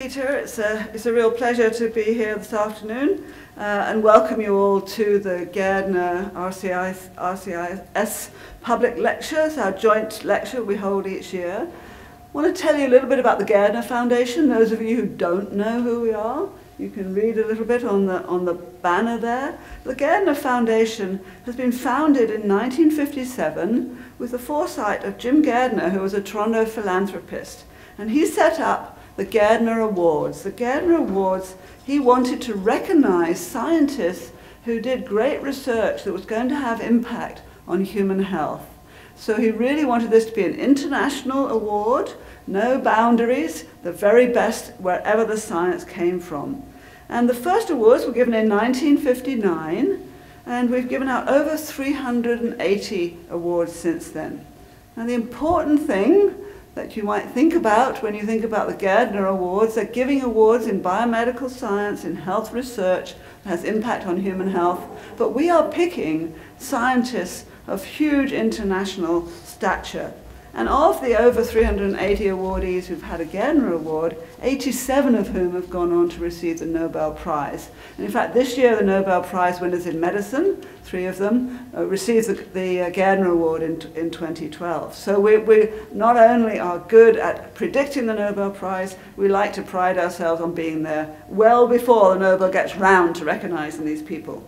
Peter, it's a real pleasure to be here this afternoon and welcome you all to the Gairdner RCIS public lectures, our joint lecture we hold each year. I want to tell you a little bit about the Gairdner Foundation. Those of you who don't know who we are, you can read a little bit on the banner there. The Gairdner Foundation has been founded in 1957 with the foresight of Jim Gairdner, who was a Toronto philanthropist, and he set up the Gairdner Awards. The Gairdner Awards, he wanted to recognize scientists who did great research that was going to have impact on human health. So he really wanted this to be an international award, no boundaries, the very best wherever the science came from. And the first awards were given in 1959, and we've given out over 380 awards since then. And the important thing that you might think about when you think about the Gairdner Awards. They're giving awards in biomedical science, in health research that has impact on human health. But we are picking scientists of huge international stature. And of the over 380 awardees who've had a Gairdner Award, 87 of whom have gone on to receive the Nobel Prize. And in fact, this year the Nobel Prize winners in medicine, three of them, received the Gairdner Award in 2012. So we not only are good at predicting the Nobel Prize, we like to pride ourselves on being there well before the Nobel gets round to recognizing these people.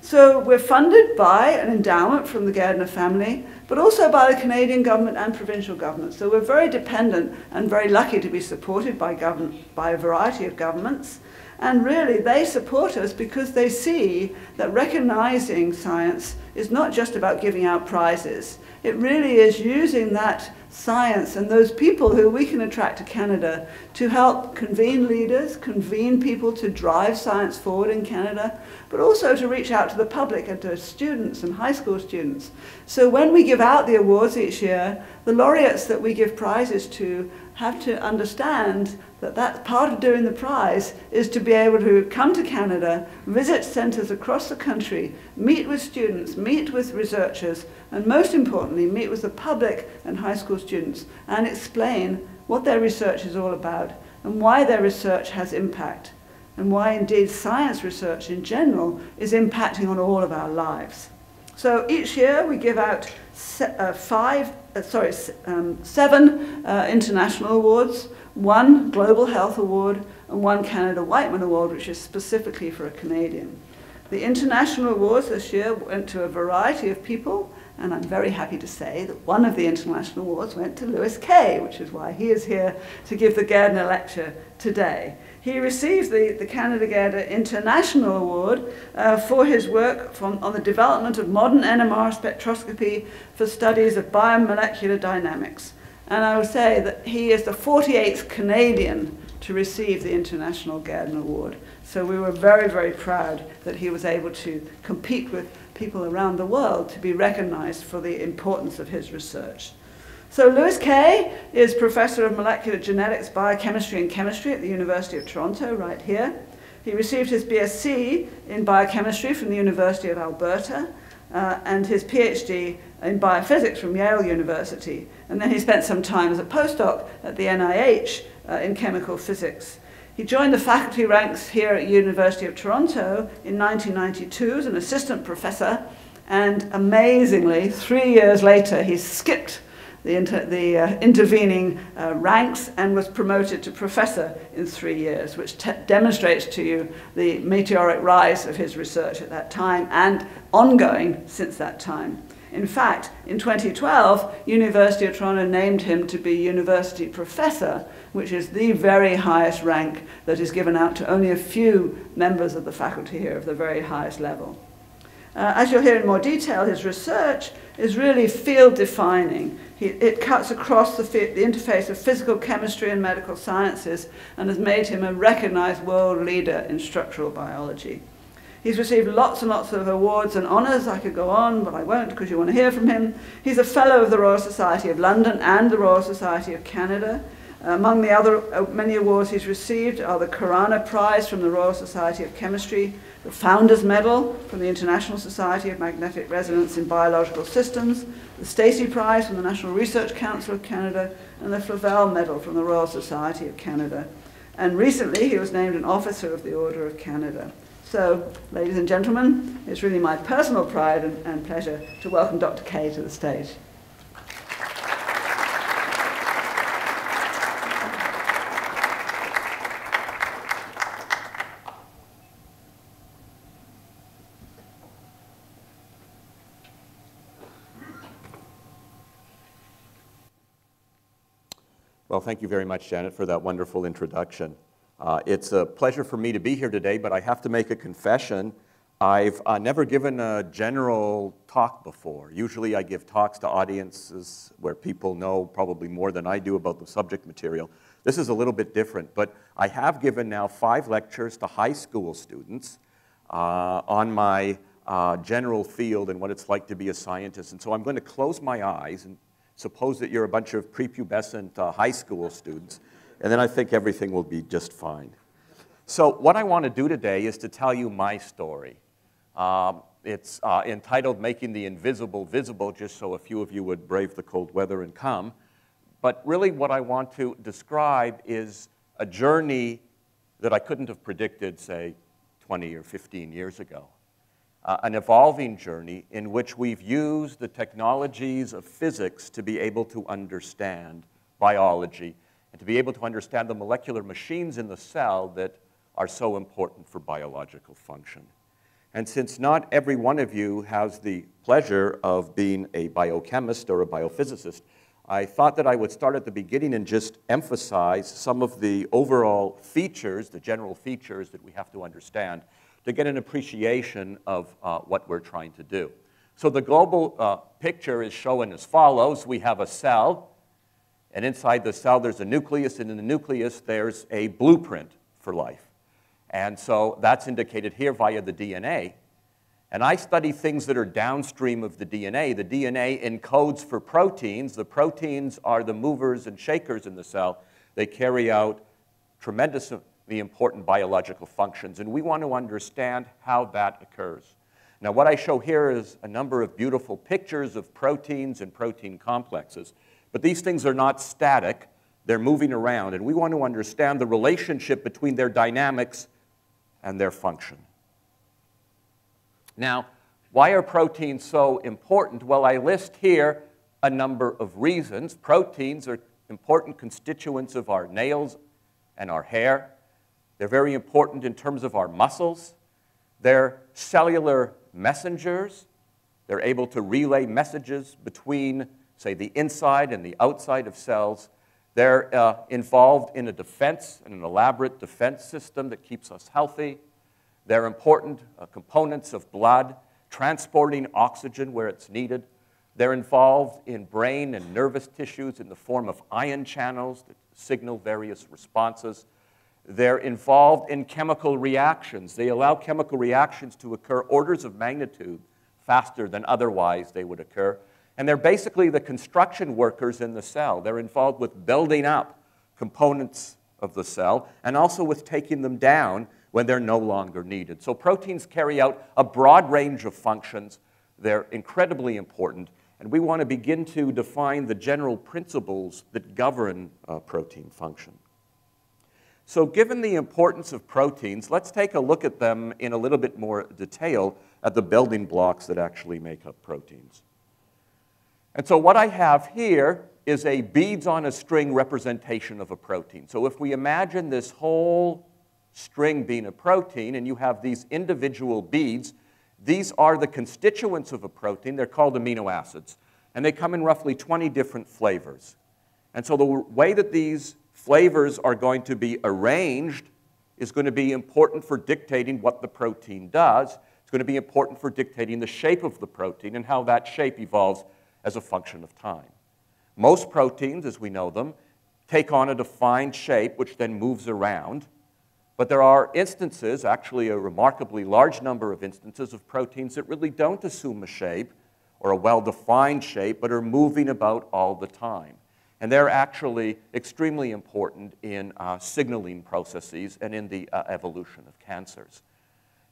So we're funded by an endowment from the Gairdner family, but also by the Canadian government and provincial governments. So we're very dependent and very lucky to be supported by a variety of governments. And really, they support us because they see that recognizing science is not just about giving out prizes. It really is using that science and those people who we can attract to Canada to help convene leaders, convene people to drive science forward in Canada, but also to reach out to the public and to students and high school students. So when we give out the awards each year, the laureates that we give prizes to have to understand that that's part of doing the prize is to be able to come to Canada, visit centres across the country, meet with students, meet with researchers, and most importantly, meet with the public and high school students and explain what their research is all about and why their research has impact and why indeed science research in general is impacting on all of our lives. So each year we give out seven international awards, one Global Health Award and one Canada Whiteman Award, which is specifically for a Canadian. The international awards this year went to a variety of people, and I'm very happy to say that one of the international awards went to Lewis Kay, which is why he is here to give the Gairdner lecture today. He received the Canada Gairdner International Award for his work on the development of modern NMR spectroscopy for studies of biomolecular dynamics. And I will say that he is the 48th Canadian to receive the International Gairdner Award. So we were very, very proud that he was able to compete with people around the world to be recognized for the importance of his research. So Lewis Kay is Professor of Molecular Genetics, Biochemistry and Chemistry at the University of Toronto, right here. He received his BSc in Biochemistry from the University of Alberta and his PhD in Biophysics from Yale University. And then he spent some time as a postdoc at the NIH in Chemical Physics. He joined the faculty ranks here at University of Toronto in 1992 as an assistant professor, and amazingly, 3 years later, he skipped the intervening ranks and was promoted to professor in 3 years, which demonstrates to you the meteoric rise of his research at that time and ongoing since that time. In fact, in 2012, University of Toronto named him to be University Professor, which is the very highest rank that is given out to only a few members of the faculty here of the very highest level. As you'll hear in more detail, his research is really field-defining. It cuts across the interface of physical chemistry and medical sciences and has made him a recognized world leader in structural biology. He's received lots and lots of awards and honors. I could go on, but I won't because you want to hear from him. He's a fellow of the Royal Society of London and the Royal Society of Canada. Among the other many awards he's received are the Khorana Prize from the Royal Society of Chemistry, the Founders Medal from the International Society of Magnetic Resonance in Biological Systems, the Stacey Prize from the National Research Council of Canada, and the Flavelle Medal from the Royal Society of Canada. And recently he was named an officer of the Order of Canada. So, ladies and gentlemen, it's really my personal pride and pleasure to welcome Dr. Kay to the stage. Well, thank you very much, Janet, for that wonderful introduction. It's a pleasure for me to be here today, but I have to make a confession. I've never given a general talk before. Usually I give talks to audiences where people know probably more than I do about the subject material. This is a little bit different, but I have given now 5 lectures to high school students on my general field and what it's like to be a scientist. And so I'm going to close my eyes and suppose that you're a bunch of prepubescent high school students, and then I think everything will be just fine. So what I want to do today is to tell you my story. It's entitled Making the Invisible Visible, just so a few of you would brave the cold weather and come. But really what I want to describe is a journey that I couldn't have predicted, say, 20 or 15 years ago. An evolving journey in which we've used the technologies of physics to be able to understand biology and to be able to understand the molecular machines in the cell that are so important for biological function. And since not every one of you has the pleasure of being a biochemist or a biophysicist, I thought that I would start at the beginning and just emphasize some of the overall features, the general features that we have to understand to get an appreciation of what we're trying to do. So the global picture is shown as follows. We have a cell, and inside the cell there's a nucleus, and in the nucleus there's a blueprint for life. And so that's indicated here via the DNA. And I study things that are downstream of the DNA. The DNA encodes for proteins. The proteins are the movers and shakers in the cell. They carry out tremendous the important biological functions, and we want to understand how that occurs. Now, what I show here is a number of beautiful pictures of proteins and protein complexes, but these things are not static. They're moving around, and we want to understand the relationship between their dynamics and their function. Now, why are proteins so important? Well, I list here a number of reasons. Proteins are important constituents of our nails and our hair. They're very important in terms of our muscles. They're cellular messengers. They're able to relay messages between, say, the inside and the outside of cells. They're involved in a defense, in an elaborate defense system that keeps us healthy. They're important components of blood, transporting oxygen where it's needed. They're involved in brain and nervous tissues in the form of ion channels that signal various responses. They're involved in chemical reactions. They allow chemical reactions to occur orders of magnitude faster than otherwise they would occur. And they're basically the construction workers in the cell. They're involved with building up components of the cell and also with taking them down when they're no longer needed. So proteins carry out a broad range of functions. They're incredibly important. And we want to begin to define the general principles that govern protein function. So given the importance of proteins, let's take a look at them in a little bit more detail at the building blocks that actually make up proteins. And so what I have here is a beads on a string representation of a protein. So if we imagine this whole string being a protein and you have these individual beads, these are the constituents of a protein. They're called amino acids. And they come in roughly 20 different flavors. And so the way that these flavors are going to be arranged is going to be important for dictating what the protein does. It's going to be important for dictating the shape of the protein and how that shape evolves as a function of time. Most proteins, as we know them, take on a defined shape which then moves around. But there are instances, actually a remarkably large number of instances of proteins that really don't assume a shape or a well-defined shape but are moving about all the time. And they're actually extremely important in signaling processes and in the evolution of cancers.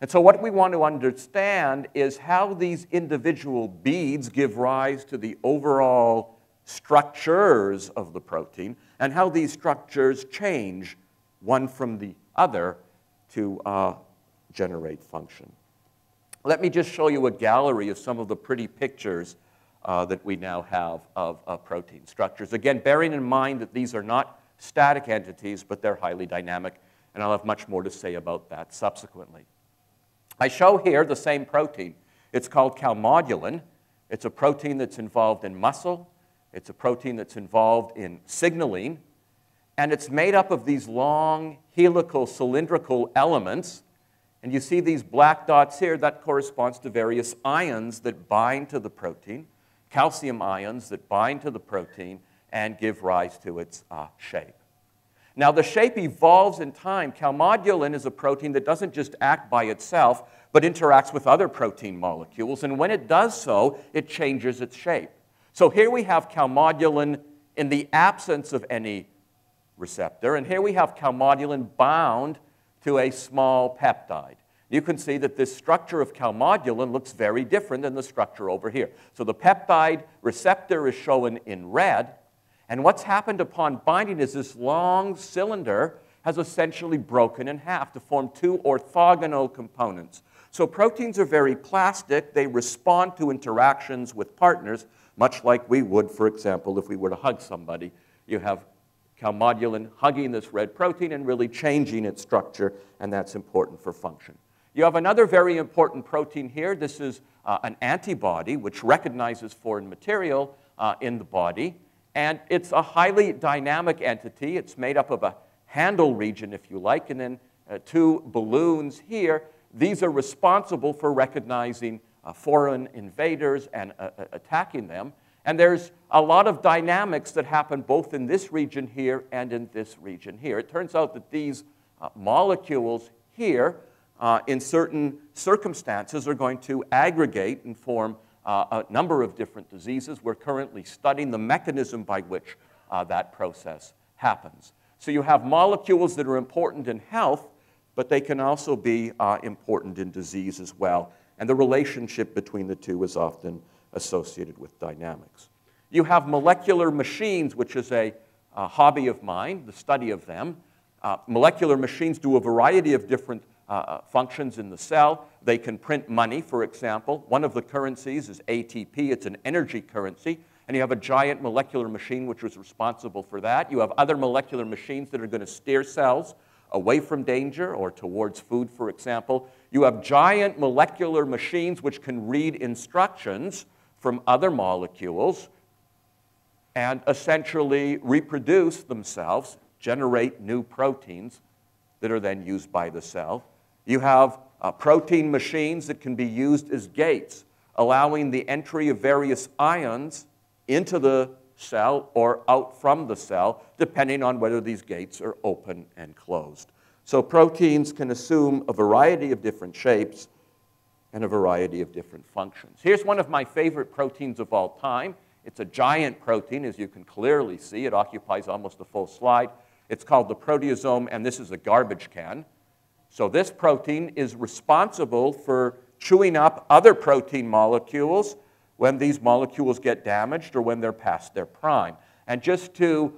And so what we want to understand is how these individual beads give rise to the overall structures of the protein and how these structures change one from the other to generate function. Let me just show you a gallery of some of the pretty pictures that we now have of protein structures. Again, bearing in mind that these are not static entities, but they're highly dynamic, and I'll have much more to say about that subsequently. I show here the same protein. It's called calmodulin. It's a protein that's involved in muscle. It's a protein that's involved in signaling. And it's made up of these long helical cylindrical elements. And you see these black dots here. That corresponds to various ions that bind to the protein, calcium ions that bind to the protein and give rise to its shape. Now, the shape evolves in time. Calmodulin is a protein that doesn't just act by itself, but interacts with other protein molecules. And when it does so, it changes its shape. So here we have calmodulin in the absence of any receptor. And here we have calmodulin bound to a small peptide. You can see that this structure of calmodulin looks very different than the structure over here. So the peptide receptor is shown in red. And what's happened upon binding is this long cylinder has essentially broken in half to form two orthogonal components. So proteins are very plastic. They respond to interactions with partners, much like we would, for example, if we were to hug somebody. You have calmodulin hugging this red protein and really changing its structure, and that's important for function. You have another very important protein here. This is an antibody, which recognizes foreign material in the body. And it's a highly dynamic entity. It's made up of a handle region, if you like, and then two balloons here. These are responsible for recognizing foreign invaders and attacking them. And there's a lot of dynamics that happen both in this region here and in this region here. It turns out that these molecules here, in certain circumstances, are going to aggregate and form a number of different diseases. We're currently studying the mechanism by which that process happens. So you have molecules that are important in health, but they can also be important in disease as well. And the relationship between the two is often associated with dynamics. You have molecular machines, which is a hobby of mine, the study of them. Molecular machines do a variety of different functions in the cell. They can print money, for example. One of the currencies is ATP. It's an energy currency. And you have a giant molecular machine which was responsible for that. You have other molecular machines that are going to steer cells away from danger or towards food, for example. You have giant molecular machines which can read instructions from other molecules and essentially reproduce themselves, generate new proteins that are then used by the cell. You have protein machines that can be used as gates, allowing the entry of various ions into the cell or out from the cell, depending on whether these gates are open and closed. So proteins can assume a variety of different shapes and a variety of different functions. Here's one of my favorite proteins of all time. It's a giant protein, as you can clearly see. It occupies almost a full slide. It's called the proteasome, and this is a garbage can. So this protein is responsible for chewing up other protein molecules when these molecules get damaged or when they're past their prime. And just to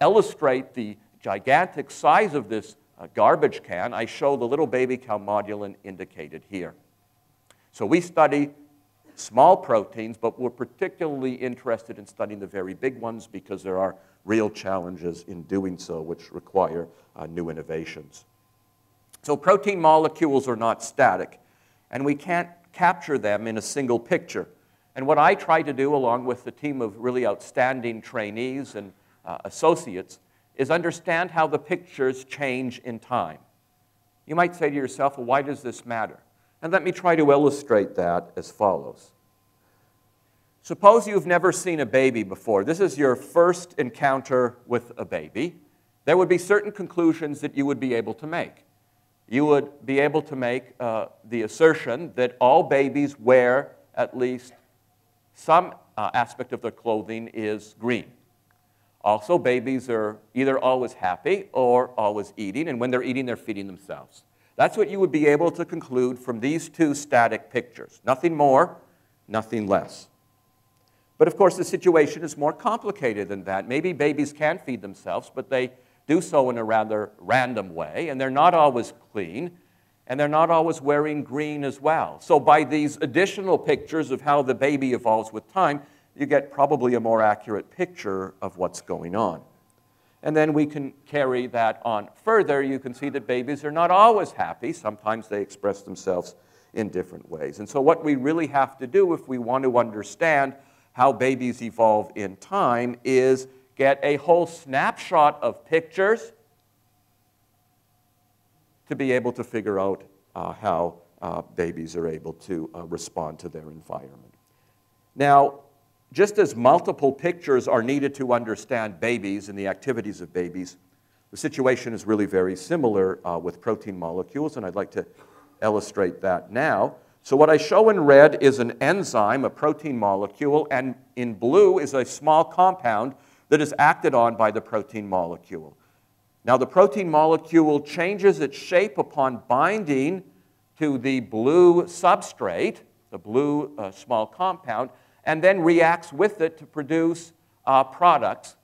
illustrate the gigantic size of this garbage can, I show the little baby calmodulin indicated here. So we study small proteins, but we're particularly interested in studying the very big ones because there are real challenges in doing so, which require new innovations. So protein molecules are not static, and we can't capture them in a single picture. And what I try to do, along with the team of really outstanding trainees and associates, is understand how the pictures change in time. You might say to yourself, well, why does this matter? And let me try to illustrate that as follows. Suppose you've never seen a baby before. This is your first encounter with a baby. There would be certain conclusions that you would be able to make. You would be able to make the assertion that all babies wear at least some aspect of their clothing is green. Also, babies are either always happy or always eating, and when they're eating, they're feeding themselves. That's what you would be able to conclude from these two static pictures. Nothing more, nothing less. But of course, the situation is more complicated than that. Maybe babies can feed themselves, but they do so in a rather random way, and they're not always clean, and they're not always wearing green as well. So by these additional pictures of how the baby evolves with time, you get probably a more accurate picture of what's going on. And then we can carry that on further. You can see that babies are not always happy. Sometimes they express themselves in different ways. And so what we really have to do if we want to understand how babies evolve in time is get a whole snapshot of pictures to be able to figure out how babies are able to respond to their environment. Now, just as multiple pictures are needed to understand babies and the activities of babies, the situation is really very similar with protein molecules, and I'd like to illustrate that now. So what I show in red is an enzyme, a protein molecule, and in blue is a small compound that is acted on by the protein molecule. Now, the protein molecule changes its shape upon binding to the blue substrate, the blue small compound, and then reacts with it to produce products,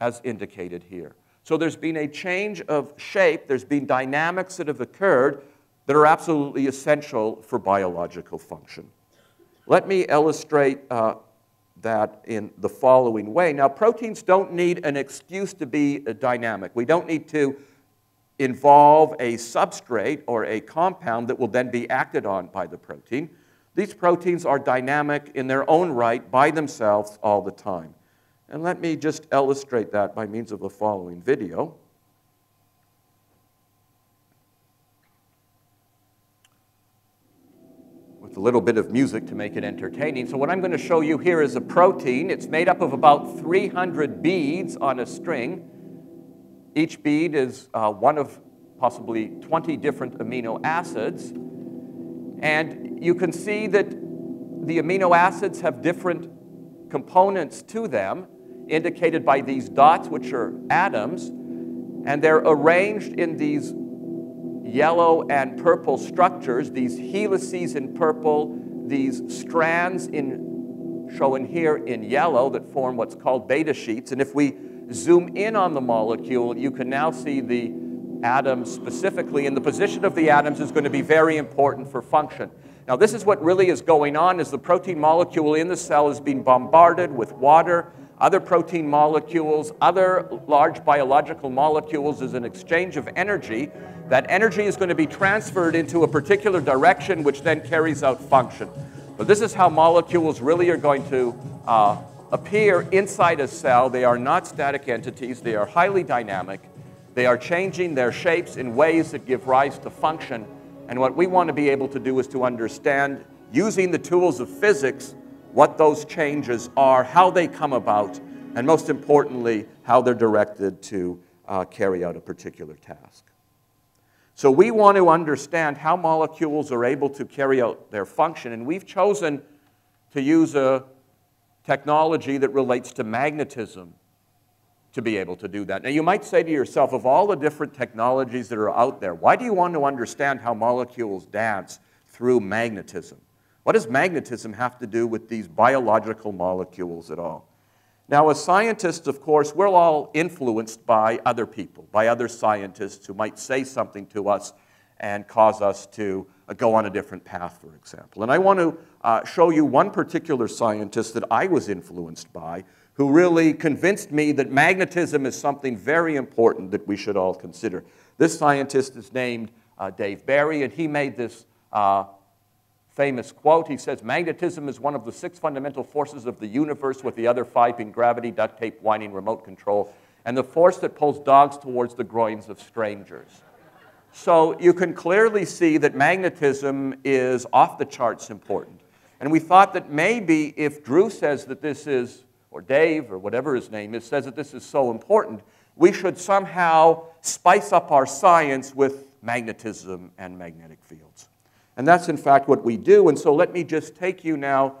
as indicated here. So there's been a change of shape. There's been dynamics that have occurred that are absolutely essential for biological function. Let me illustrate that in the following way. Now, proteins don't need an excuse to be dynamic. We don't need to involve a substrate or a compound that will then be acted on by the protein. These proteins are dynamic in their own right by themselves all the time. And let me just illustrate that by means of the following video. A little bit of music to make it entertaining. So what I'm going to show you here is a protein. It's made up of about 300 beads on a string. Each bead is one of possibly 20 different amino acids. And you can see that the amino acids have different components to them, indicated by these dots, which are atoms. And they're arranged in these yellow and purple structures, these helices in purple, these strands shown here in yellow that form what's called beta sheets. And if we zoom in on the molecule, you can now see the atoms specifically. And the position of the atoms is going to be very important for function. Now, this is what really is going on, is the protein molecule in the cell is being bombarded with water, other protein molecules, other large biological molecules. Is an exchange of energy. That energy is going to be transferred into a particular direction, which then carries out function. But this is how molecules really are going to appear inside a cell. They are not static entities. They are highly dynamic. They are changing their shapes in ways that give rise to function. And what we want to be able to do is to understand, using the tools of physics, what those changes are, how they come about, and most importantly, how they're directed to carry out a particular task. So we want to understand how molecules are able to carry out their function, and we've chosen to use a technology that relates to magnetism to be able to do that. Now, you might say to yourself, of all the different technologies that are out there, why do you want to understand how molecules dance through magnetism? What does magnetism have to do with these biological molecules at all? Now, as scientists, of course, we're all influenced by other people, by other scientists who might say something to us and cause us to go on a different path, for example. And I want to show you one particular scientist that I was influenced by who really convinced me that magnetism is something very important that we should all consider. This scientist is named Dave Barry, and he made this famous quote. He says, "Magnetism is one of the 6 fundamental forces of the universe, with the other 5 being gravity, duct tape, whining, remote control, and the force that pulls dogs towards the groins of strangers." So you can clearly see that magnetism is off the charts important. And we thought that maybe if Drew says that this is, or Dave, or whatever his name is, says that this is so important, we should somehow spice up our science with magnetism and magnetic fields. And that's, in fact, what we do. And so let me just take you now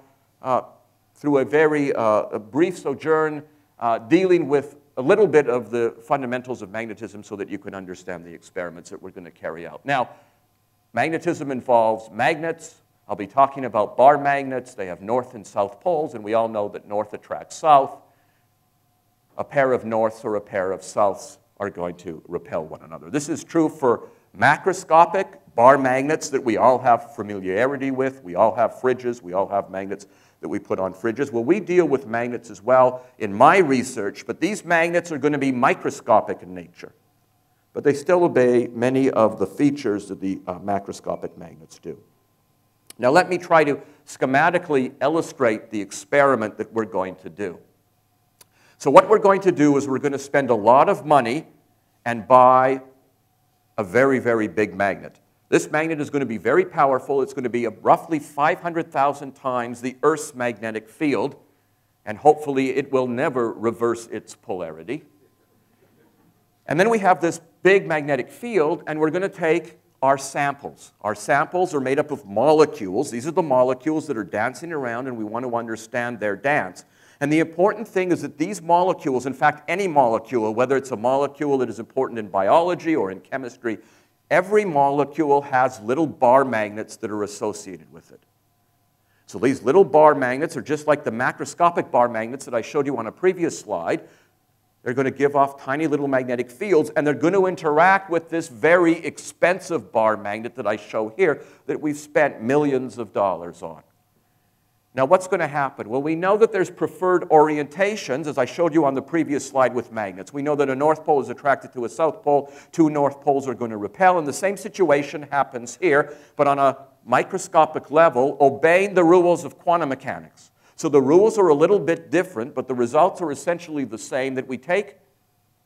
through a very brief sojourn dealing with a little bit of the fundamentals of magnetism so that you can understand the experiments that we're going to carry out. Now, magnetism involves magnets. I'll be talking about bar magnets. They have north and south poles, and we all know that north attracts south. A pair of norths or a pair of souths are going to repel one another. This is true for macroscopic bar magnets that we all have familiarity with. We all have fridges. We all have magnets that we put on fridges. Well, we deal with magnets as well in my research, but these magnets are going to be microscopic in nature. But they still obey many of the features that the macroscopic magnets do. Now, let me try to schematically illustrate the experiment that we're going to do. So what we're going to do is we're going to spend a lot of money and buy a very, very big magnet. This magnet is going to be very powerful. It's going to be roughly 500,000 times the Earth's magnetic field, and hopefully it will never reverse its polarity. And then we have this big magnetic field, and we're going to take our samples. Our samples are made up of molecules. These are the molecules that are dancing around, and we want to understand their dance. And the important thing is that these molecules, in fact, any molecule, whether it's a molecule that is important in biology or in chemistry, every molecule has little bar magnets that are associated with it. So these little bar magnets are just like the macroscopic bar magnets that I showed you on a previous slide. They're going to give off tiny little magnetic fields, and they're going to interact with this very expensive bar magnet that I show here that we've spent millions of dollars on. Now, what's going to happen? Well, we know that there's preferred orientations, as I showed you on the previous slide with magnets. We know that a north pole is attracted to a south pole. Two north poles are going to repel, and the same situation happens here, but on a microscopic level, obeying the rules of quantum mechanics. So the rules are a little bit different, but the results are essentially the same, that we take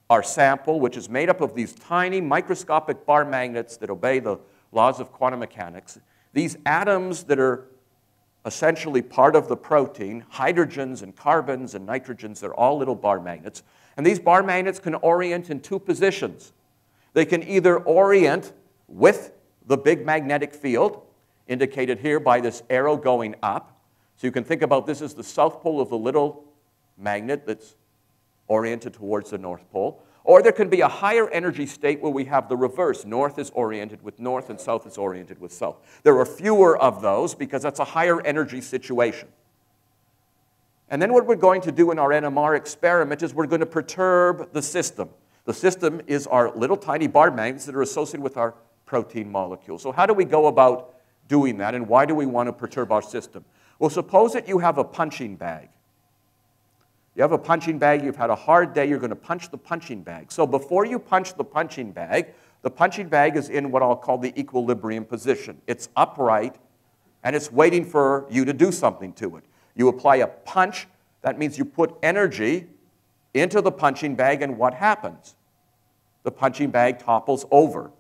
our sample, which is made up of these tiny microscopic bar magnets that obey the laws of quantum mechanics. These atoms that are essentially part of the protein, hydrogens and carbons and nitrogens, they're all little bar magnets. And these bar magnets can orient in two positions. They can either orient with the big magnetic field, indicated here by this arrow going up. So you can think about this as the south pole of the little magnet that's oriented towards the north pole. Or there can be a higher energy state where we have the reverse. North is oriented with north and south is oriented with south. There are fewer of those because that's a higher energy situation. And then what we're going to do in our NMR experiment is we're going to perturb the system. The system is our little tiny bar magnets that are associated with our protein molecules. So how do we go about doing that, and why do we want to perturb our system? Well, suppose that you have a punching bag. You have a punching bag, you've had a hard day, you're going to punch the punching bag. So before you punch the punching bag is in what I'll call the equilibrium position. It's upright, and it's waiting for you to do something to it. You apply a punch, that means you put energy into the punching bag, and what happens? The punching bag topples over.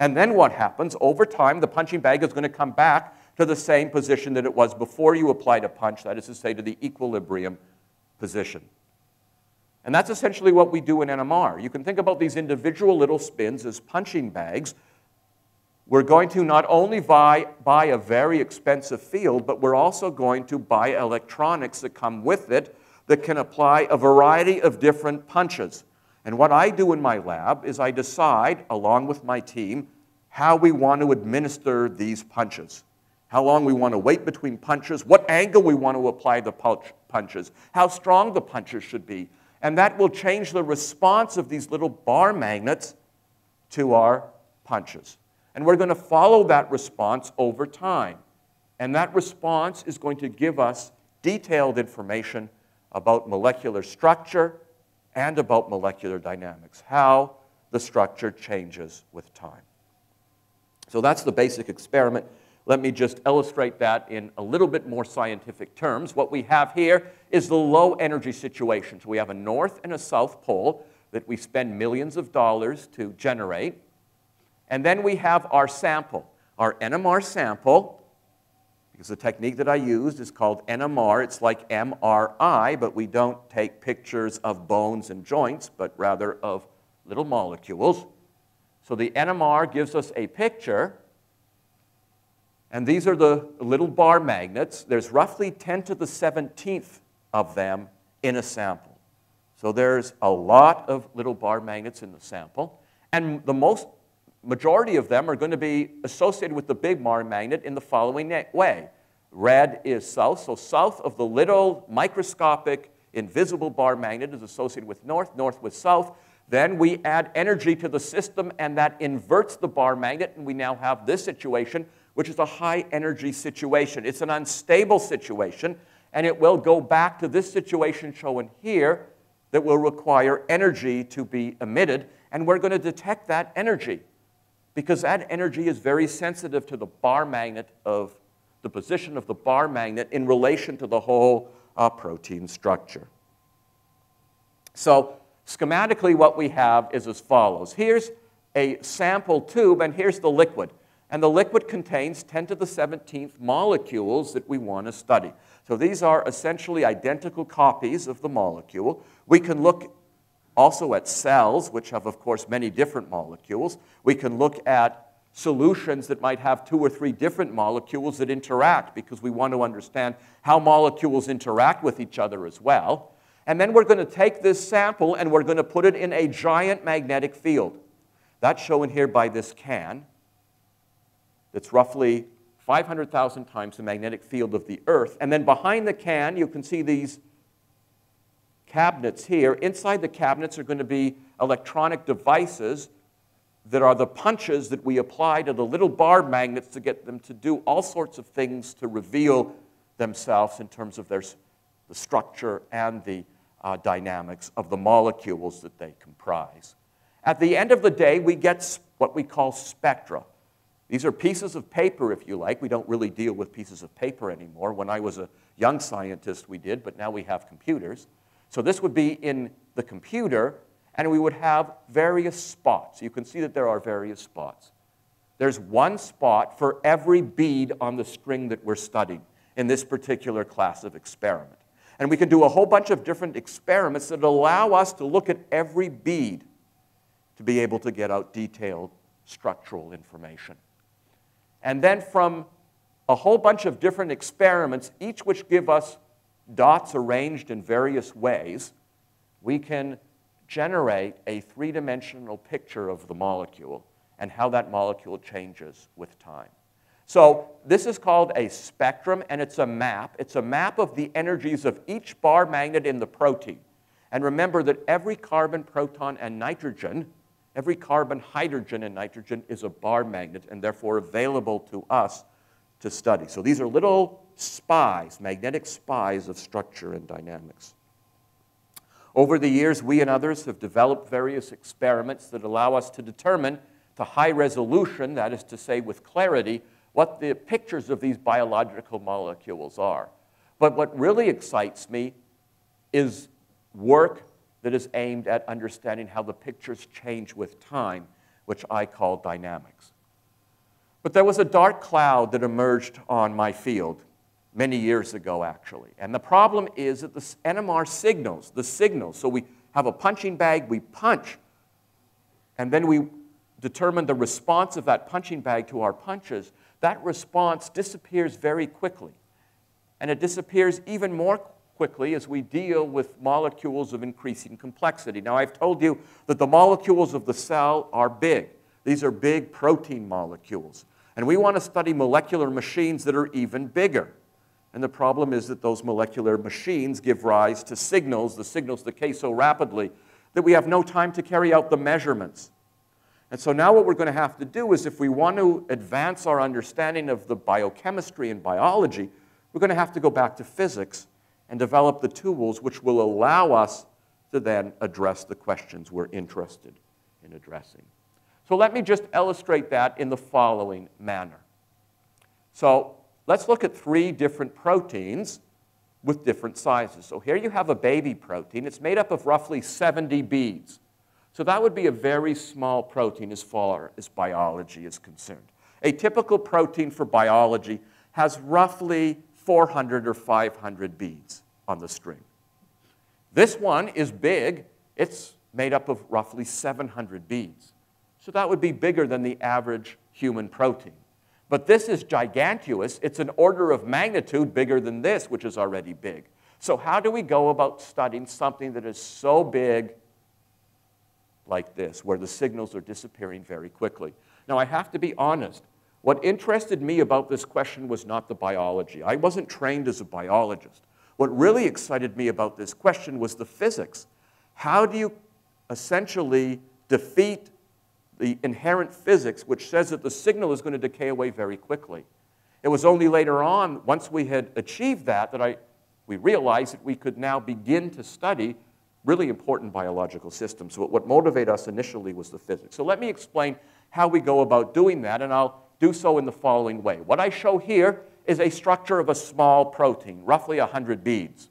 And then what happens? Over time, the punching bag is going to come back to the same position that it was before you applied a punch, that is to say, to the equilibrium position. And that's essentially what we do in NMR. You can think about these individual little spins as punching bags. We're going to not only buy a very expensive field, but we're also going to buy electronics that come with it that can apply a variety of different punches. And what I do in my lab is I decide, along with my team, how we want to administer these punches. How long we want to wait between punches, what angle we want to apply the punches, how strong the punches should be. And that will change the response of these little bar magnets to our punches. And we're going to follow that response over time. And that response is going to give us detailed information about molecular structure and about molecular dynamics, how the structure changes with time. So that's the basic experiment. Let me just illustrate that in a little bit more scientific terms. What we have here is the low energy situation. So we have a north and a south pole that we spend millions of dollars to generate. And then we have our sample, our NMR sample, because the technique that I used is called NMR. It's like MRI, but we don't take pictures of bones and joints, but rather of little molecules. So the NMR gives us a picture. And these are the little bar magnets. There's roughly 10 to the 17th of them in a sample. So there's a lot of little bar magnets in the sample. And the majority of them are going to be associated with the big bar magnet in the following way. Red is south. So south of the little microscopic invisible bar magnet is associated with north, north with south. Then we add energy to the system, and that inverts the bar magnet, and we now have this situation, which is a high-energy situation. It's an unstable situation, and it will go back to this situation shown here that will require energy to be emitted, and we're going to detect that energy because that energy is very sensitive to the bar magnet of the position of the bar magnet in relation to the whole protein structure. So schematically, what we have is as follows. Here's a sample tube, and here's the liquid. And the liquid contains 10 to the 17th molecules that we want to study. So these are essentially identical copies of the molecule. We can look also at cells, which have, of course, many different molecules. We can look at solutions that might have 2 or 3 different molecules that interact, because we want to understand how molecules interact with each other as well. And then we're going to take this sample, and we're going to put it in a giant magnetic field. That's shown here by this can. It's roughly 500,000 times the magnetic field of the Earth. And then behind the can, you can see these cabinets here. Inside the cabinets are going to be electronic devices that are the punches that we apply to the little bar magnets to get them to do all sorts of things to reveal themselves in terms of the structure and the dynamics of the molecules that they comprise. At the end of the day, we get what we call spectra. These are pieces of paper, if you like. We don't really deal with pieces of paper anymore. When I was a young scientist, we did, but now we have computers. So this would be in the computer, and we would have various spots. You can see that there are various spots. There's one spot for every bead on the string that we're studying in this particular class of experiment. And we can do a whole bunch of different experiments that allow us to look at every bead to be able to get out detailed structural information. And then from a whole bunch of different experiments, each which give us dots arranged in various ways, we can generate a 3-dimensional picture of the molecule and how that molecule changes with time. So this is called a spectrum, and it's a map. It's a map of the energies of each bar magnet in the protein. And remember that every carbon, proton, and nitrogen, every carbon, hydrogen, and nitrogen is a bar magnet and therefore available to us to study. So these are little spies, magnetic spies of structure and dynamics. Over the years, we and others have developed various experiments that allow us to determine to high resolution, that is to say with clarity, what the pictures of these biological molecules are. But what really excites me is work that is aimed at understanding how the pictures change with time, which I call dynamics. But there was a dark cloud that emerged on my field many years ago, actually. And the problem is that the NMR signals, so we have a punching bag, we punch, and then we determine the response of that punching bag to our punches. That response disappears very quickly. And it disappears even more quickly as we deal with molecules of increasing complexity. Now, I've told you that the molecules of the cell are big. These are big protein molecules. And we want to study molecular machines that are even bigger. And the problem is that those molecular machines give rise to signals, the signals decay so rapidly that we have no time to carry out the measurements. And so now what we're going to have to do is, if we want to advance our understanding of the biochemistry and biology, we're going to have to go back to physics and develop the tools which will allow us to then address the questions we're interested in addressing. So let me just illustrate that in the following manner. So let's look at 3 different proteins with different sizes. So here you have a baby protein. It's made up of roughly 70 beads. So that would be a very small protein as far as biology is concerned. A typical protein for biology has roughly 400 or 500 beads on the string. This one is big. It's made up of roughly 700 beads. So that would be bigger than the average human protein. But this is gigantuous. It's an order of magnitude bigger than this, which is already big. So how do we go about studying something that is so big like this, where the signals are disappearing very quickly? Now, I have to be honest. What interested me about this question was not the biology. I wasn't trained as a biologist. What really excited me about this question was the physics. How do you essentially defeat the inherent physics, which says that the signal is going to decay away very quickly. It was only later on, once we had achieved that, that we realized that we could now begin to study really important biological systems. So what motivated us initially was the physics. So let me explain how we go about doing that, and I'll do so in the following way. What I show here is a structure of a small protein, roughly 100 beads.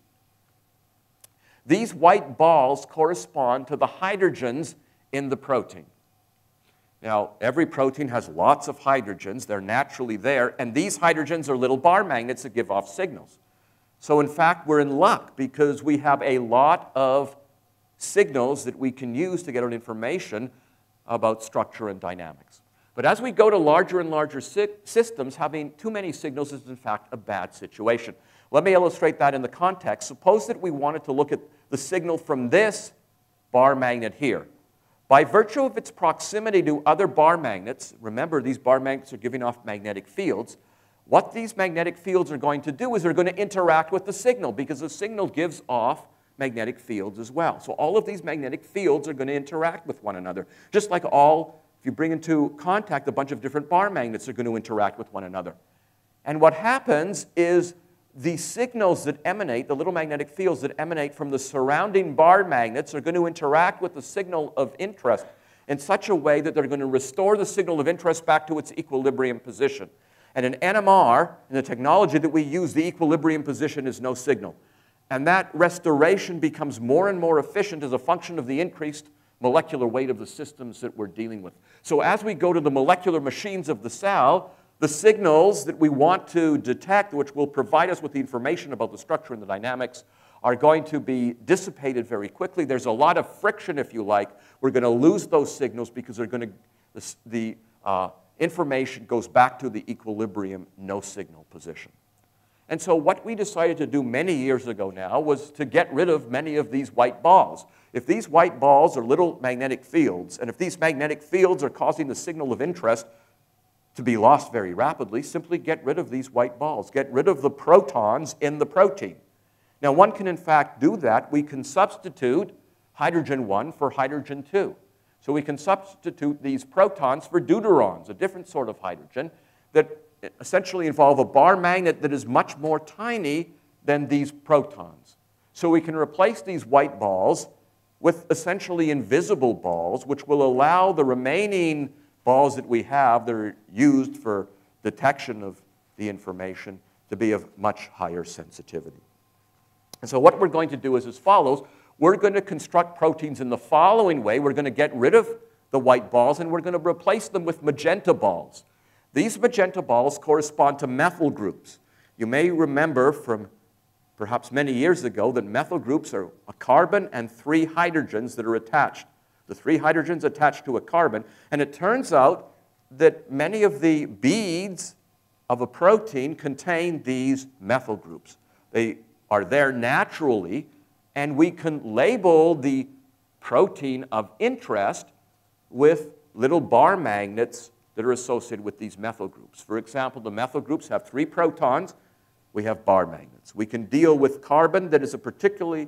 These white balls correspond to the hydrogens in the protein. Now, every protein has lots of hydrogens. They're naturally there. And these hydrogens are little bar magnets that give off signals. So in fact, we're in luck because we have a lot of signals that we can use to get out information about structure and dynamics. But as we go to larger and larger systems, having too many signals is in fact a bad situation. Let me illustrate that in the context. Suppose that we wanted to look at the signal from this bar magnet here. By virtue of its proximity to other bar magnets, remember these bar magnets are giving off magnetic fields, what these magnetic fields are going to do is they're going to interact with the signal because the signal gives off magnetic fields as well. So all of these magnetic fields are going to interact with one another. Just like all, if you bring into contact a bunch of different bar magnets, are going to interact with one another. And what happens is the signals that emanate, the little magnetic fields that emanate from the surrounding bar magnets are going to interact with the signal of interest in such a way that they're going to restore the signal of interest back to its equilibrium position. And in NMR, in the technology that we use, the equilibrium position is no signal. And that restoration becomes more and more efficient as a function of the increased molecular weight of the systems that we're dealing with. So as we go to the molecular machines of the cell, the signals that we want to detect, which will provide us with the information about the structure and the dynamics, are going to be dissipated very quickly. There's a lot of friction, if you like. We're going to lose those signals because they're going to, the information goes back to the equilibrium no-signal position. And so what we decided to do many years ago now was to get rid of many of these white balls. If these white balls are little magnetic fields, and if these magnetic fields are causing the signal of interest to be lost very rapidly, simply get rid of these white balls. Get rid of the protons in the protein. Now, one can, in fact, do that. We can substitute hydrogen 1 for hydrogen 2. So we can substitute these protons for deuterons, a different sort of hydrogen, that essentially involve a bar magnet that is much more tiny than these protons. So we can replace these white balls with essentially invisible balls, which will allow the remaining balls that we have that are used for detection of the information to be of much higher sensitivity. And so what we're going to do is as follows. We're going to construct proteins in the following way. We're going to get rid of the white balls, and we're going to replace them with magenta balls. These magenta balls correspond to methyl groups. You may remember from perhaps many years ago that methyl groups are a carbon and 3 hydrogens that are attached. The 3 hydrogens attached to a carbon. And it turns out that many of the beads of a protein contain these methyl groups. They are there naturally, and we can label the protein of interest with little bar magnets that are associated with these methyl groups. For example, the methyl groups have 3 protons. We have bar magnets. We can deal with carbon that is a particular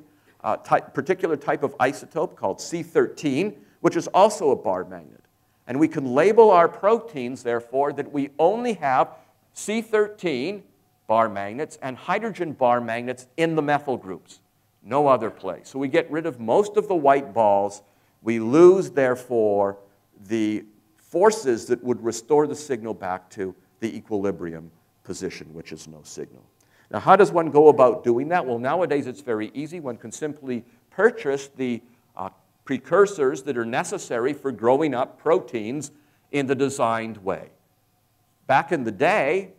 type of isotope called C13, which is also a bar magnet. And we can label our proteins, therefore, that we only have C13 bar magnets and hydrogen bar magnets in the methyl groups, no other place. So we get rid of most of the white balls. We lose, therefore, the forces that would restore the signal back to the equilibrium position, which is no signal. Now, how does one go about doing that? Well, nowadays it's very easy. One can simply purchase the precursors that are necessary for growing up proteins in the designed way. Back in the day,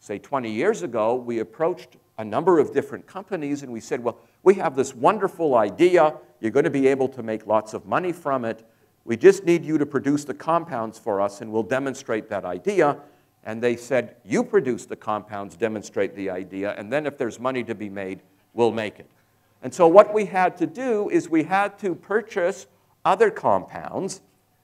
say 20 years ago, we approached a number of different companies and we said, well, we have this wonderful idea. You're going to be able to make lots of money from it. We just need you to produce the compounds for us and we'll demonstrate that idea. And they said, you produce the compounds, demonstrate the idea, and then if there's money to be made, we'll make it. And so what we had to do is we had to purchase other compounds.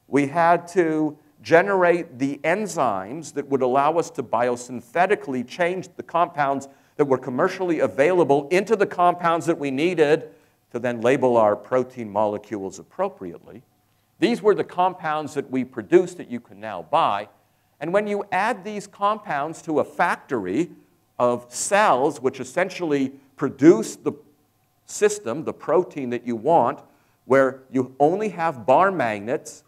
We had to generate the enzymes that would allow us to biosynthetically change the compounds that were commercially available into the compounds that we needed to then label our protein molecules appropriately. These were the compounds that we produced that you can now buy. And when you add these compounds to a factory of cells, which essentially produce the system, the protein that you want, where you only have bar magnets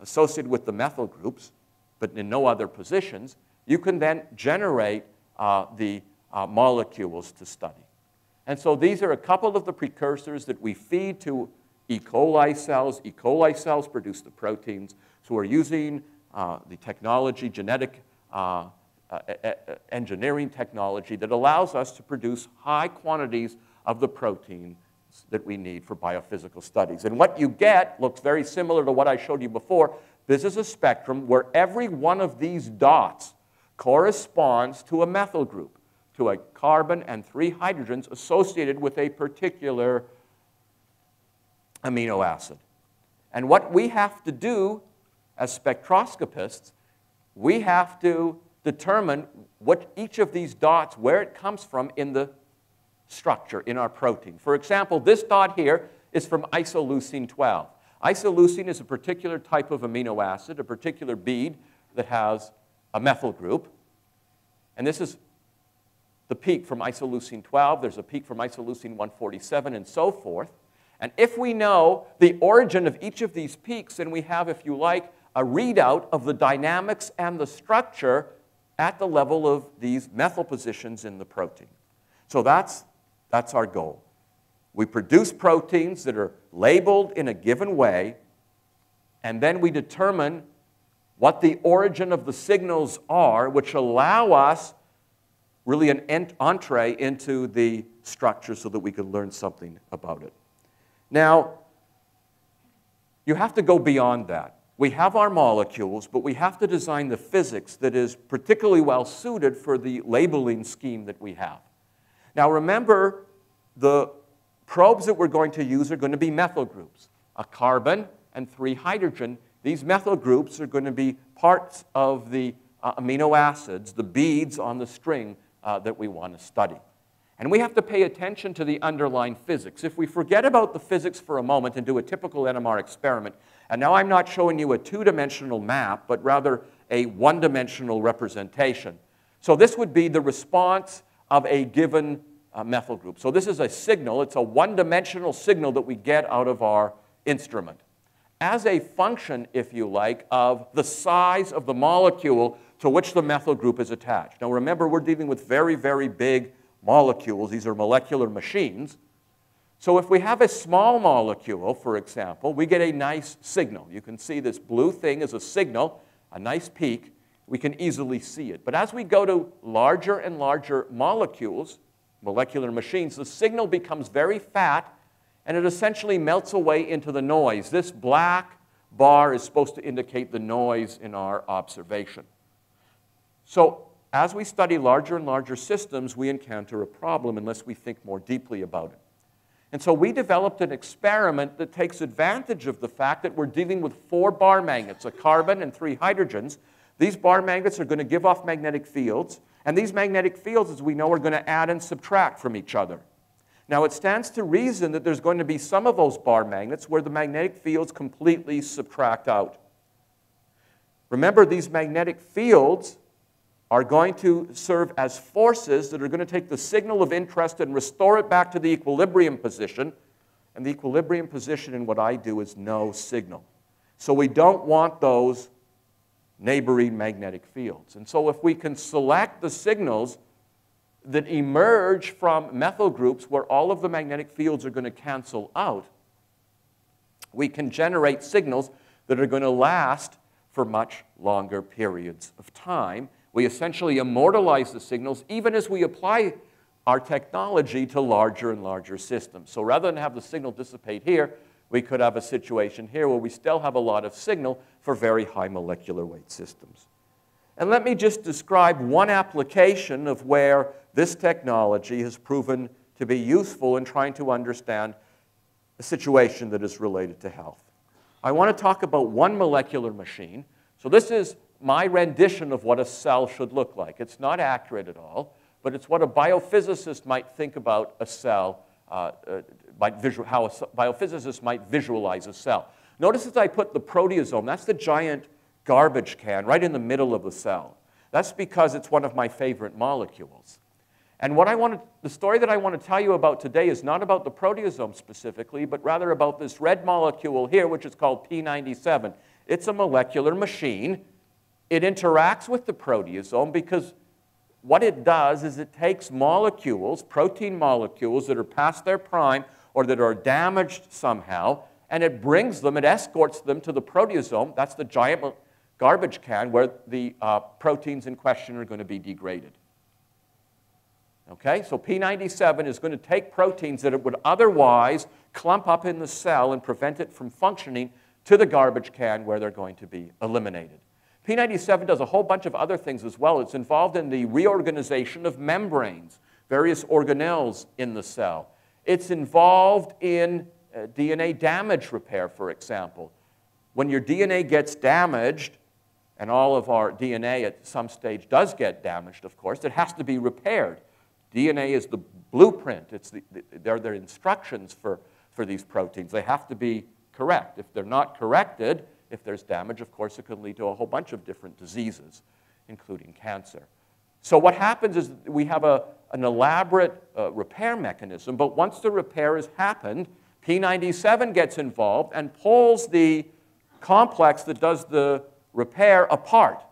associated with the methyl groups, but in no other positions, you can then generate the molecules to study. And so these are a couple of the precursors that we feed to E. coli cells. E. coli cells produce the proteins. So we're using the technology, genetic engineering technology, that allows us to produce high quantities of the protein that we need for biophysical studies. And what you get looks very similar to what I showed you before. This is a spectrum where every one of these dots corresponds to a methyl group, to a carbon and 3 hydrogens associated with a particular amino acid. And what we have to do as spectroscopists, we have to determine what each of these dots, where it comes from in the structure in our protein. For example, this dot here is from isoleucine 12. Isoleucine is a particular type of amino acid, a particular bead that has a methyl group. And this is the peak from isoleucine 12. There's a peak from isoleucine 147 and so forth. And if we know the origin of each of these peaks, then we have, if you like, a readout of the dynamics and the structure at the level of these methyl positions in the protein. So that's our goal. We produce proteins that are labeled in a given way, and then we determine what the origin of the signals are, which allow us really an entree into the structure so that we can learn something about it. Now, you have to go beyond that. We have our molecules, but we have to design the physics that is particularly well suited for the labeling scheme that we have. Now remember, the probes that we're going to use are going to be methyl groups, a carbon and 3 hydrogen. These methyl groups are going to be parts of the amino acids, the beads on the string that we want to study. And we have to pay attention to the underlying physics. If we forget about the physics for a moment and do a typical NMR experiment, and now I'm not showing you a 2-dimensional map, but rather a 1-dimensional representation. So this would be the response of a given methyl group. So this is a signal. It's a 1-dimensional signal that we get out of our instrument as a function, if you like, of the size of the molecule to which the methyl group is attached. Now remember, we're dealing with very, very big molecules. These are molecular machines. So if we have a small molecule, for example, we get a nice signal. You can see this blue thing is a signal, a nice peak. We can easily see it. But as we go to larger and larger molecules, molecular machines, the signal becomes very fat, and it essentially melts away into the noise. This black bar is supposed to indicate the noise in our observation. So as we study larger and larger systems, we encounter a problem unless we think more deeply about it. And so we developed an experiment that takes advantage of the fact that we're dealing with 4 bar magnets, a carbon and 3 hydrogens. These bar magnets are going to give off magnetic fields, and these magnetic fields, as we know, are going to add and subtract from each other. Now, it stands to reason that there's going to be some of those bar magnets where the magnetic fields completely subtract out. Remember, these magnetic fields are going to serve as forces that are going to take the signal of interest and restore it back to the equilibrium position, and the equilibrium position in what I do is no signal. So we don't want those neighboring magnetic fields. And so if we can select the signals that emerge from methyl groups where all of the magnetic fields are going to cancel out, we can generate signals that are going to last for much longer periods of time. We essentially immortalize the signals even as we apply our technology to larger and larger systems. So rather than have the signal dissipate here, we could have a situation here where we still have a lot of signal for very high molecular weight systems. And let me just describe one application of where this technology has proven to be useful in trying to understand a situation that is related to health. I want to talk about one molecular machine. So this is my rendition of what a cell should look like. It's not accurate at all, but it's what a biophysicist might think about a cell how a biophysicist might visualize a cell. Notice that I put the proteasome, that's the giant garbage can, right in the middle of the cell. That's because it's one of my favorite molecules. And what I wanted, the story that I want to tell you about today is not about the proteasome specifically, but rather about this red molecule here, which is called P97. It's a molecular machine. It interacts with the proteasome because what it does is it takes molecules, protein molecules that are past their prime or that are damaged somehow, and it brings them, it escorts them to the proteasome. That's the giant garbage can where the proteins in question are going to be degraded. Okay, so P97 is going to take proteins that it would otherwise clump up in the cell and prevent it from functioning to the garbage can where they're going to be eliminated. P97 does a whole bunch of other things as well. It's involved in the reorganization of membranes, various organelles in the cell. It's involved in DNA damage repair, for example. When your DNA gets damaged, and all of our DNA at some stage does get damaged, of course, it has to be repaired. DNA is the blueprint. It's they're their instructions for these proteins. They have to be correct. If they're not corrected, if there's damage, of course, it can lead to a whole bunch of different diseases, including cancer. So what happens is we have an elaborate repair mechanism, but once the repair has happened, P97 gets involved and pulls the complex that does the repair apart.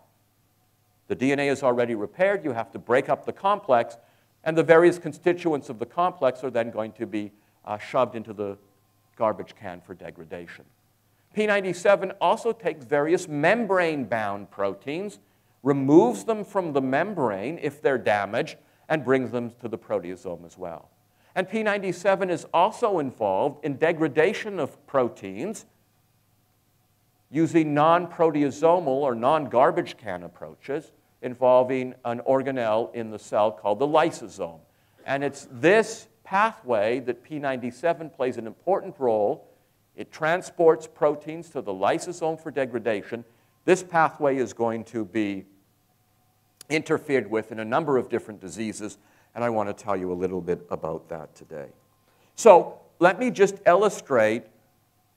The DNA is already repaired. You have to break up the complex, and the various constituents of the complex are then going to be shoved into the garbage can for degradation. P97 also takes various membrane-bound proteins, removes them from the membrane if they're damaged, and brings them to the proteasome as well. And P97 is also involved in degradation of proteins using non-proteasomal or non-garbage can approaches, involving an organelle in the cell called the lysosome. And it's this pathway that P97 plays an important role. It transports proteins to the lysosome for degradation. This pathway is going to be interfered with in a number of different diseases, and I want to tell you a little bit about that today. So let me just illustrate,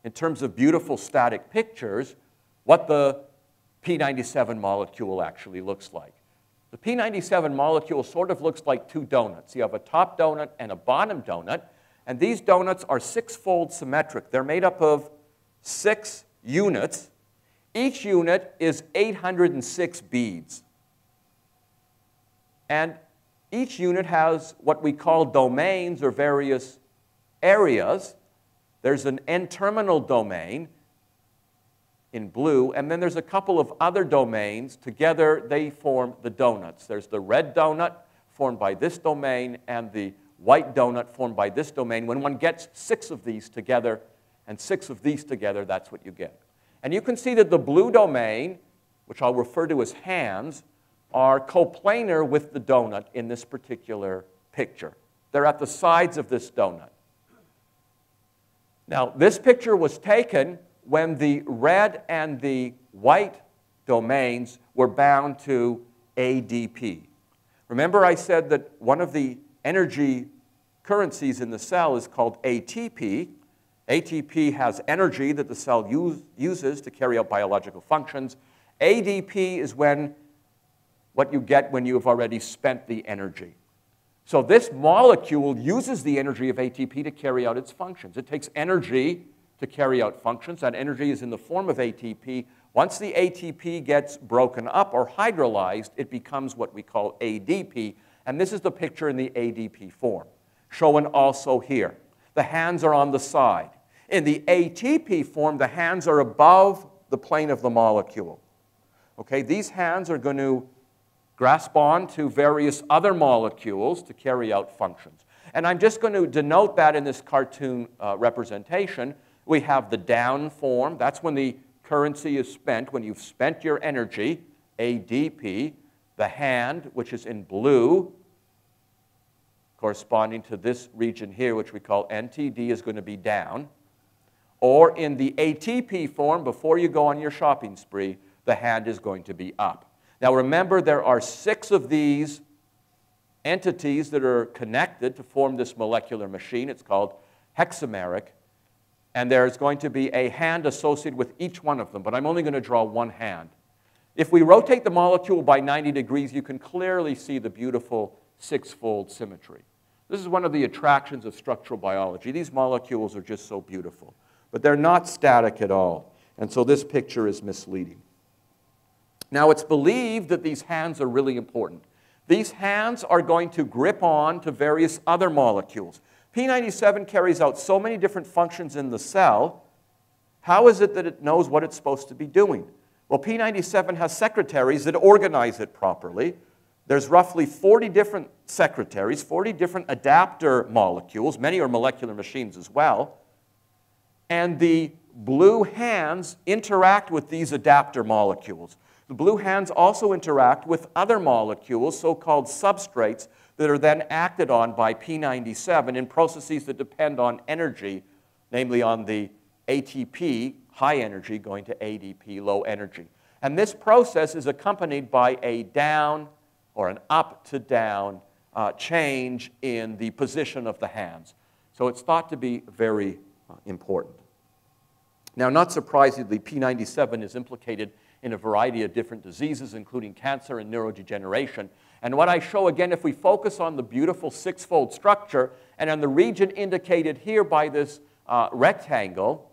in terms of beautiful static pictures, what the P97 molecule actually looks like. The P97 molecule sort of looks like two donuts. You have a top donut and a bottom donut, and these donuts are six-fold symmetric. They're made up of 6 units. Each unit is 806 beads. And each unit has what we call domains or various areas. There's an N-terminal domain in blue, and then there's a couple of other domains. Together, they form the donuts. There's the red donut formed by this domain and the white donut formed by this domain. When one gets 6 of these together and 6 of these together, that's what you get. And you can see that the blue domain, which I'll refer to as hands, are coplanar with the donut in this particular picture. They're at the sides of this donut. Now, this picture was taken when the red and the white domains were bound to ADP. Remember I said that one of the energy currencies in the cell is called ATP. ATP has energy that the cell uses to carry out biological functions. ADP is what you get when you have already spent the energy. So this molecule uses the energy of ATP to carry out its functions. It takes energy to carry out functions. That energy is in the form of ATP. Once the ATP gets broken up or hydrolyzed, it becomes what we call ADP. And this is the picture in the ADP form, shown also here. The hands are on the side. In the ATP form, the hands are above the plane of the molecule. Okay, these hands are going to grasp on to various other molecules to carry out functions. And I'm just going to denote that in this cartoon representation. We have the down form. That's when the currency is spent, when you've spent your energy, ADP. The hand, which is in blue, corresponding to this region here, which we call NTD, is going to be down. Or in the ATP form, before you go on your shopping spree, the hand is going to be up. Now remember, there are 6 of these entities that are connected to form this molecular machine. It's called hexameric, and there's going to be a hand associated with each one of them, but I'm only going to draw one hand. If we rotate the molecule by 90 degrees, you can clearly see the beautiful six-fold symmetry. This is one of the attractions of structural biology. These molecules are just so beautiful, but they're not static at all, and so this picture is misleading. Now, it's believed that these hands are really important. These hands are going to grip on to various other molecules. P97 carries out so many different functions in the cell. How is it that it knows what it's supposed to be doing? Well, P97 has secretaries that organize it properly. There's roughly 40 different secretaries, 40 different adapter molecules. Many are molecular machines as well. And the blue hands interact with these adapter molecules. The blue hands also interact with other molecules, so-called substrates, that are then acted on by P97 in processes that depend on energy, namely on the ATP, high energy, going to ADP, low energy. And this process is accompanied by a down or an up-to-down change in the position of the hands. So it's thought to be very important. Now, not surprisingly, P97 is implicated in a variety of different diseases, including cancer and neurodegeneration. And what I show again, if we focus on the beautiful six-fold structure and on the region indicated here by this rectangle,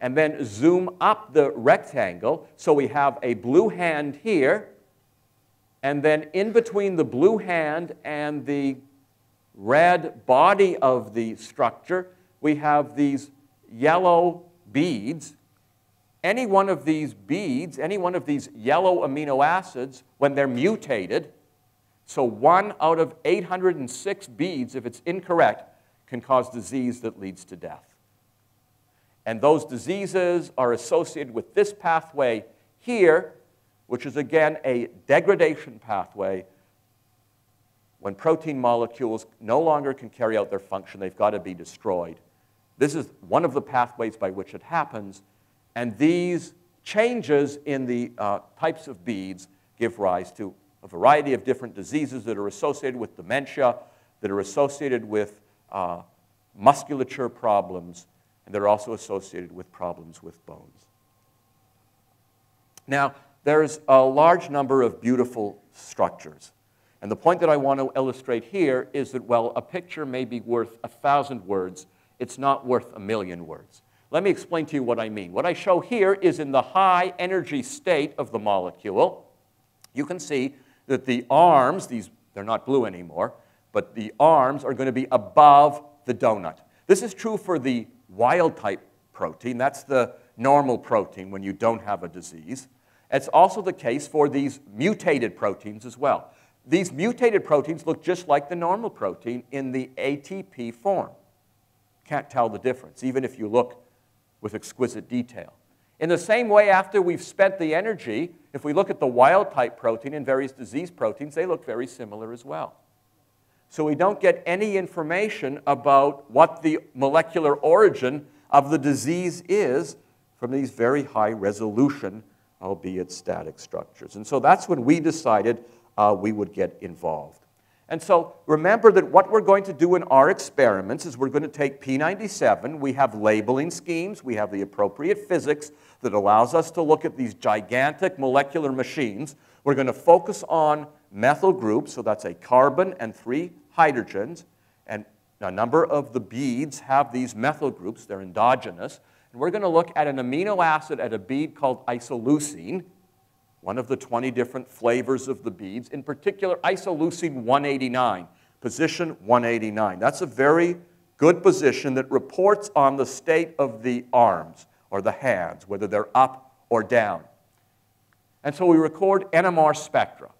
and then zoom up the rectangle, so we have a blue hand here, and then in between the blue hand and the red body of the structure, we have these yellow beads. Any one of these beads, any one of these yellow amino acids, when they're mutated, so 1 out of 806 beads, if it's incorrect, can cause disease that leads to death. And those diseases are associated with this pathway here, which is again a degradation pathway. When protein molecules no longer can carry out their function, they've got to be destroyed. This is one of the pathways by which it happens. And these changes in the types of beads give rise to a variety of different diseases that are associated with dementia, that are associated with musculature problems, and that are also associated with problems with bones. Now, there's a large number of beautiful structures. And the point that I want to illustrate here is that, well, a picture may be worth 1,000 words. It's not worth 1,000,000 words. Let me explain to you what I mean. What I show here is in the high energy state of the molecule. You can see that the arms, these, they're not blue anymore, but the arms are going to be above the donut. This is true for the wild type protein. That's the normal protein when you don't have a disease. It's also the case for these mutated proteins as well. These mutated proteins look just like the normal protein in the ATP form. Can't tell the difference, even if you look with exquisite detail. In the same way, after we've spent the energy, if we look at the wild-type protein and various disease proteins, they look very similar as well. So we don't get any information about what the molecular origin of the disease is from these very high-resolution, albeit static, structures. And so that's when we decided we would get involved. And so remember that what we're going to do in our experiments is we're going to take P97. We have labeling schemes. We have the appropriate physics that allows us to look at these gigantic molecular machines. We're going to focus on methyl groups, so that's a carbon and 3 hydrogens. And a number of the beads have these methyl groups. They're endogenous. And we're going to look at an amino acid at a bead called isoleucine, one of the 20 different flavors of the beads, in particular isoleucine 189, position 189. That's a very good position that reports on the state of the arms or the hands, whether they're up or down. And so we record NMR spectra.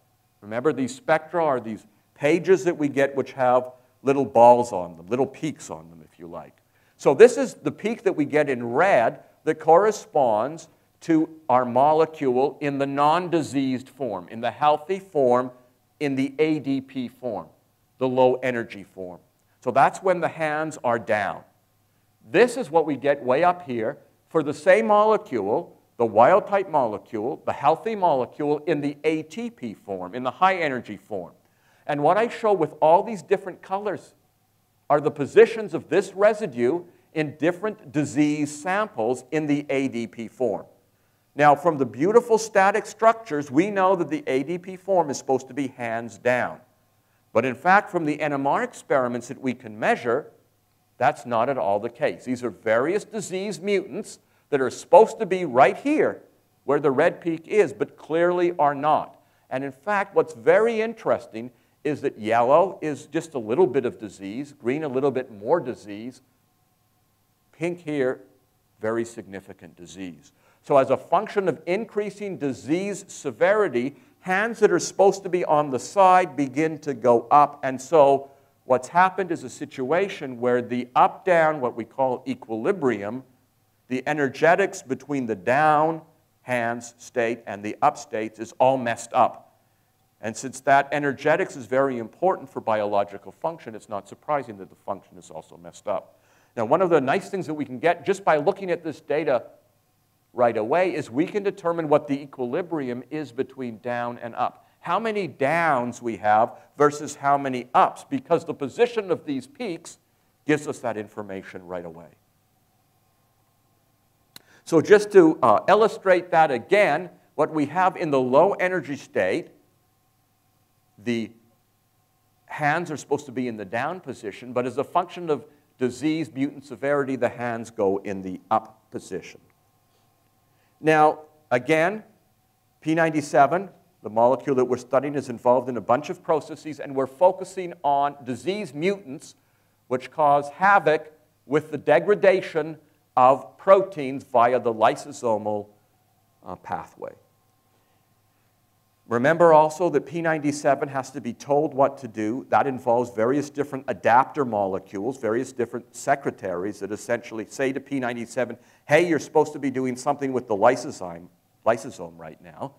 Remember, these spectra are these pages that we get which have little balls on them, little peaks on them, if you like. So this is the peak that we get in red that corresponds to our molecule in the non-diseased form, in the healthy form, in the ADP form, the low-energy form. So that's when the hands are down. This is what we get way up here for the same molecule, the wild-type molecule, the healthy molecule, in the ATP form, in the high-energy form. And what I show with all these different colors are the positions of this residue in different disease samples in the ADP form. Now, from the beautiful static structures, we know that the ADP form is supposed to be hands down. But in fact, from the NMR experiments that we can measure, that's not at all the case. These are various disease mutants that are supposed to be right here, where the red peak is, but clearly are not. And in fact, what's very interesting is that yellow is just a little bit of disease, green a little bit more disease, pink here, very significant disease. So as a function of increasing disease severity, hands that are supposed to be on the side begin to go up. And so what's happened is a situation where the up-down, what we call equilibrium, the energetics between the down hands state and the up states is all messed up. And since that energetics is very important for biological function, it's not surprising that the function is also messed up. Now, one of the nice things that we can get just by looking at this data right away is we can determine what the equilibrium is between down and up. How many downs we have versus how many ups, because the position of these peaks gives us that information right away. So just to illustrate that again, what we have in the low energy state, the hands are supposed to be in the down position, but as a function of disease, mutant severity, the hands go in the up position. Now, again, P97, the molecule that we're studying, is involved in a bunch of processes, and we're focusing on disease mutants, which cause havoc with the degradation of proteins via the lysosomal pathway. Remember also that P97 has to be told what to do. That involves various different adapter molecules, various different secretaries that essentially say to P97, hey, you're supposed to be doing something with the lysosome right now.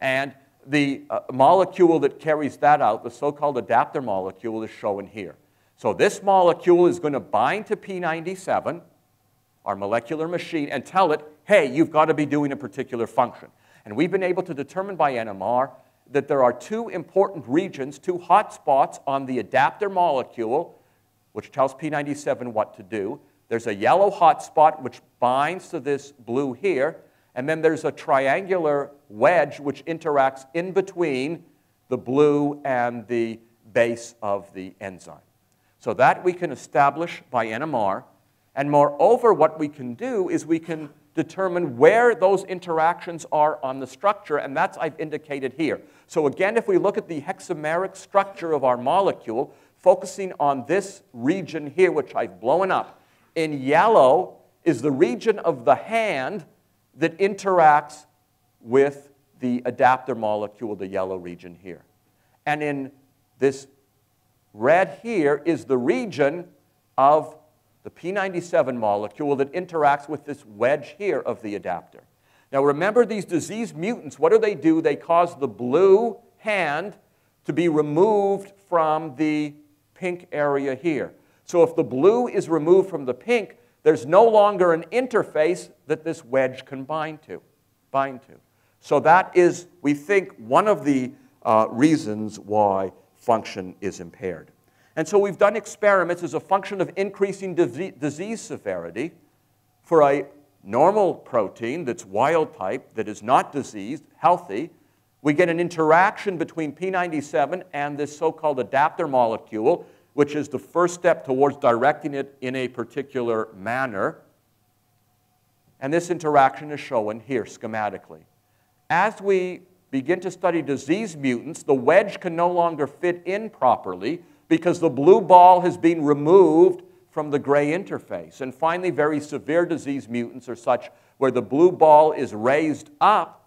And the molecule that carries that out, the so-called adapter molecule, is shown here. So this molecule is going to bind to P97, our molecular machine, and tell it, hey, you've got to be doing a particular function. And we've been able to determine by NMR that there are two important regions, two hot spots on the adapter molecule, which tells P97 what to do. There's a yellow hot spot which binds to this blue here, and then there's a triangular wedge which interacts in between the blue and the base of the enzyme. So that we can establish by NMR. And moreover, what we can do is we can determine where those interactions are on the structure, and that's I've indicated here. So again, if we look at the hexameric structure of our molecule, focusing on this region here, which I've blown up, in yellow is the region of the hand that interacts with the adapter molecule, the yellow region here. And in this red here is the region of the P97 molecule that interacts with this wedge here of the adapter. Now remember, these disease mutants, what do? They cause the blue hand to be removed from the pink area here. So if the blue is removed from the pink, there's no longer an interface that this wedge can bind to. So that is, we think, one of the reasons why function is impaired. And so we've done experiments as a function of increasing disease severity for a normal protein that's wild type, that is not diseased, healthy. We get an interaction between P97 and this so-called adapter molecule, which is the first step towards directing it in a particular manner. And this interaction is shown here schematically. As we begin to study disease mutants, the wedge can no longer fit in properly, because the blue ball has been removed from the gray interface. And finally, very severe disease mutants are such where the blue ball is raised up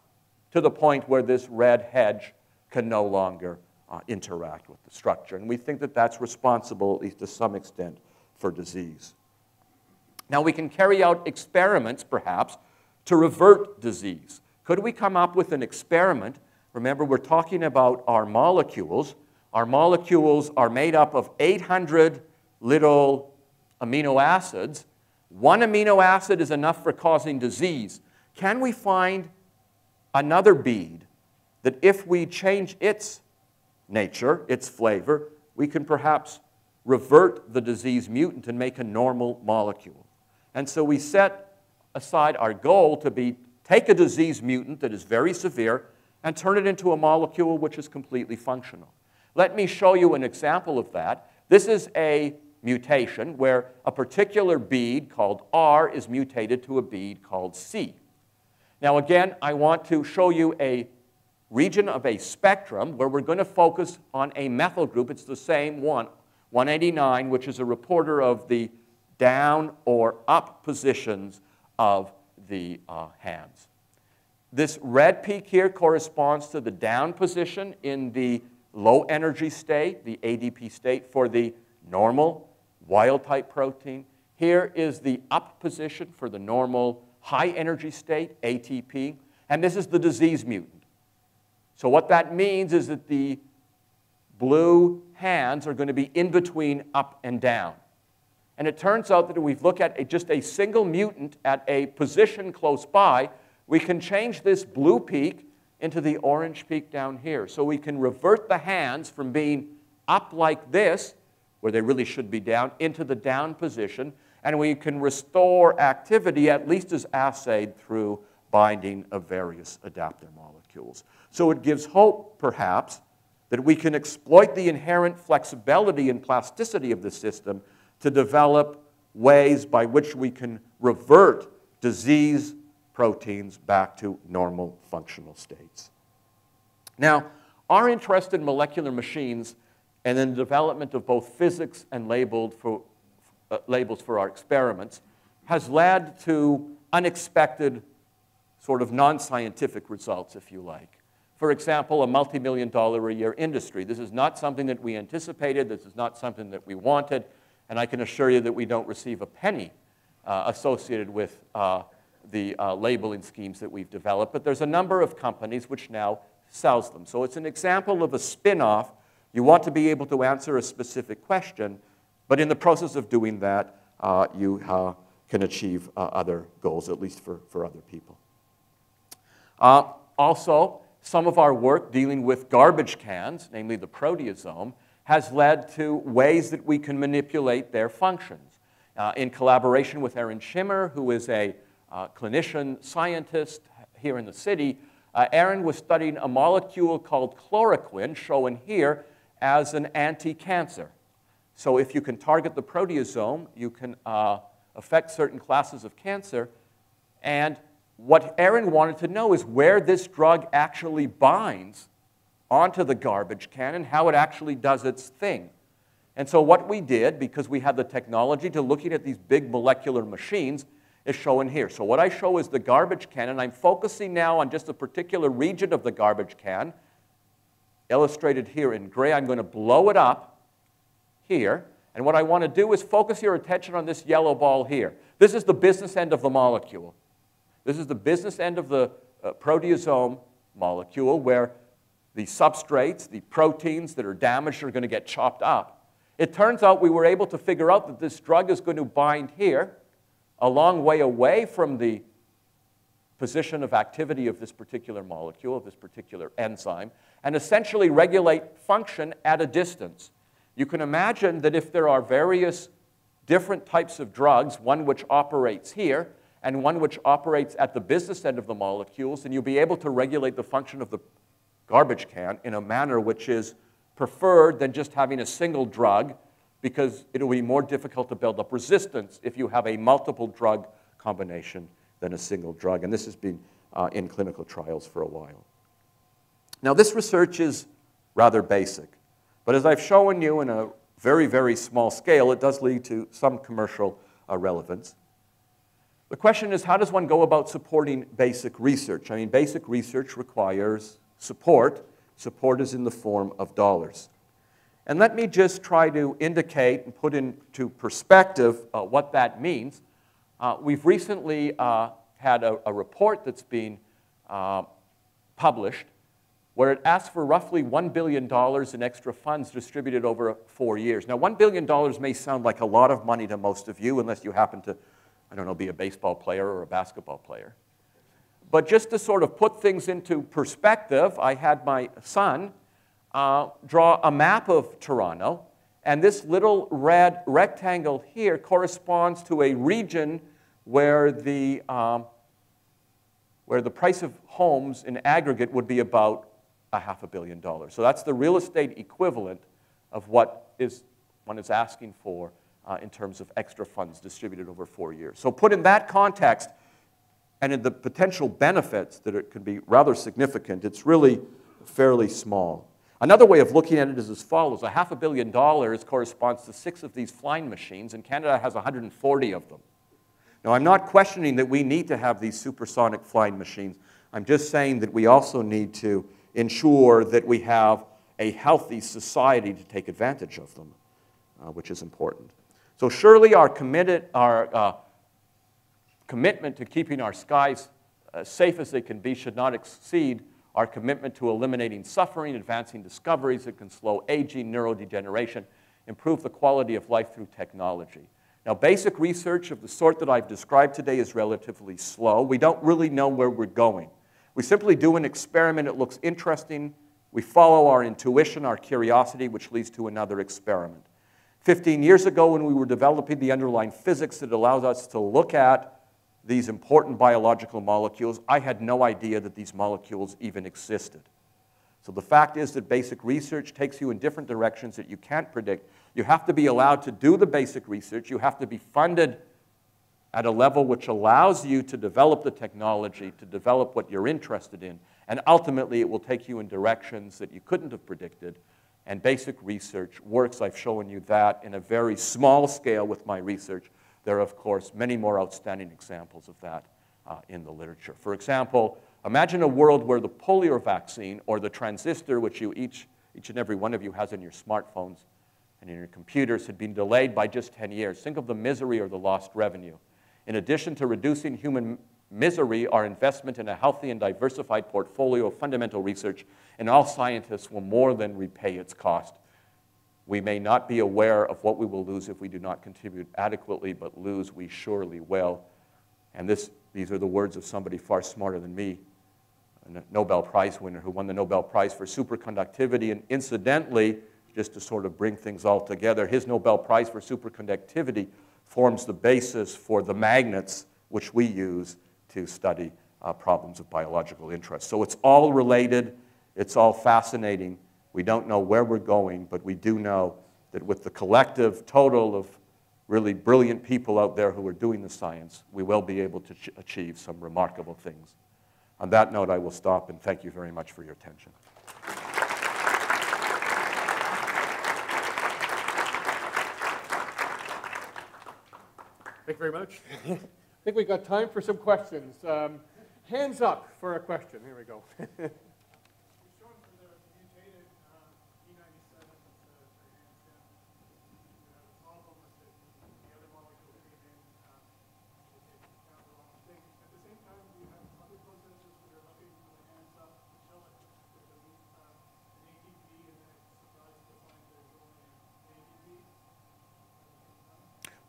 to the point where this red hedge can no longer interact with the structure. And we think that that's responsible, at least to some extent, for disease. Now, we can carry out experiments, perhaps, to revert disease. Could we come up with an experiment? Remember, we're talking about our molecules. Our molecules are made up of 800 little amino acids. One amino acid is enough for causing disease. Can we find another bead that if we change its nature, its flavor, we can perhaps revert the disease mutant and make a normal molecule? And so we set aside our goal to be, take a disease mutant that is very severe and turn it into a molecule which is completely functional. Let me show you an example of that. This is a mutation where a particular bead called R is mutated to a bead called C. Now again, I want to show you a region of a spectrum where we're going to focus on a methyl group. It's the same one, 189, which is a reporter of the down or up positions of the hands. This red peak here corresponds to the down position in the low energy state, the ADP state for the normal wild type protein. Here is the up position for the normal high energy state, ATP, and this is the disease mutant. So what that means is that the blue hands are going to be in between up and down. And it turns out that if we look at just a single mutant at a position close by, we can change this blue peak into the orange peak down here. So we can revert the hands from being up like this, where they really should be down, into the down position, and we can restore activity, at least as assayed through binding of various adapter molecules. So it gives hope, perhaps, that we can exploit the inherent flexibility and plasticity of the system to develop ways by which we can revert disease proteins back to normal functional states. Now, our interest in molecular machines and in the development of both physics and labels for our experiments has led to unexpected sort of non-scientific results, if you like. For example, a multi-million-dollar-a-year industry. This is not something that we anticipated. This is not something that we wanted. And I can assure you that we don't receive a penny associated with the labeling schemes that we've developed. But there's a number of companies which now sells them. So it's an example of a spin-off. You want to be able to answer a specific question, but in the process of doing that, you can achieve other goals, at least for other people. Also, some of our work dealing with garbage cans, namely the proteasome, has led to ways that we can manipulate their functions. In collaboration with Erin Schimmer, who is a clinician scientist here in the city, Erin was studying a molecule called chloroquine, shown here, as an anti-cancer. So if you can target the proteasome, you can affect certain classes of cancer. And what Erin wanted to know is where this drug actually binds onto the garbage can and how it actually does its thing. And so what we did, because we had the technology to looking at these big molecular machines, is shown here. So what I show is the garbage can, and I'm focusing now on just a particular region of the garbage can, illustrated here in gray. I'm going to blow it up here, and what I want to do is focus your attention on this yellow ball here. This is the business end of the molecule. This is the business end of the proteasome molecule, where the substrates, the proteins that are damaged are going to get chopped up. It turns out we were able to figure out that this drug is going to bind here, a long way away from the position of activity of this particular molecule, of this particular enzyme, and essentially regulate function at a distance. You can imagine that if there are various different types of drugs, one which operates here and one which operates at the business end of the molecules, then you'll be able to regulate the function of the garbage can in a manner which is preferred than just having a single drug, because it will be more difficult to build up resistance if you have a multiple drug combination than a single drug. And this has been in clinical trials for a while. Now, this research is rather basic, but as I've shown you in a very, very small scale, it does lead to some commercial relevance. The question is, how does one go about supporting basic research? I mean, basic research requires support. Support is in the form of dollars. And let me just try to indicate and put into perspective what that means. We've recently had a report that's been published where it asks for roughly $1 billion in extra funds distributed over 4 years. Now, $1 billion may sound like a lot of money to most of you, unless you happen to, I don't know, be a baseball player or a basketball player. But just to sort of put things into perspective, I had my son draw a map of Toronto, and this little red rectangle here corresponds to a region where the price of homes in aggregate would be about $500 million. So that's the real estate equivalent of what is one is asking for in terms of extra funds distributed over 4 years. So put in that context, and in the potential benefits that it could be rather significant, it's really fairly small. Another way of looking at it is as follows. $500 million corresponds to 6 of these flying machines, and Canada has 140 of them. Now, I'm not questioning that we need to have these supersonic flying machines. I'm just saying that we also need to ensure that we have a healthy society to take advantage of them, which is important. So surely our commitment to keeping our skies safe as they can be should not exceed our commitment to eliminating suffering, advancing discoveries that can slow aging, neurodegeneration, improve the quality of life through technology. Now, basic research of the sort that I've described today is relatively slow. We don't really know where we're going. We simply do an experiment. It looks interesting. We follow our intuition, our curiosity, which leads to another experiment. 15 years ago, when we were developing the underlying physics that allows us to look at these important biological molecules, I had no idea that these molecules even existed. So the fact is that basic research takes you in different directions that you can't predict. You have to be allowed to do the basic research. You have to be funded at a level which allows you to develop the technology, to develop what you're interested in, and ultimately it will take you in directions that you couldn't have predicted. And basic research works. I've shown you that in a very small scale with my research. There are, of course, many more outstanding examples of that in the literature. For example, imagine a world where the polio vaccine or the transistor, which you each and every one of you has in your smartphones and in your computers, had been delayed by just 10 years. Think of the misery or the lost revenue. In addition to reducing human misery, our investment in a healthy and diversified portfolio of fundamental research in all scientists will more than repay its cost. We may not be aware of what we will lose if we do not contribute adequately, but lose we surely will. And these are the words of somebody far smarter than me, a Nobel Prize winner who won the Nobel Prize for superconductivity. And incidentally, just to sort of bring things all together, his Nobel Prize for superconductivity forms the basis for the magnets which we use to study problems of biological interest. So it's all related. It's all fascinating. We don't know where we're going, but we do know that with the collective total of really brilliant people out there who are doing the science, we will be able to achieve some remarkable things. On that note, I will stop, and thank you very much for your attention. Thank you very much. I think we've got time for some questions. Hands up for a question. Here we go.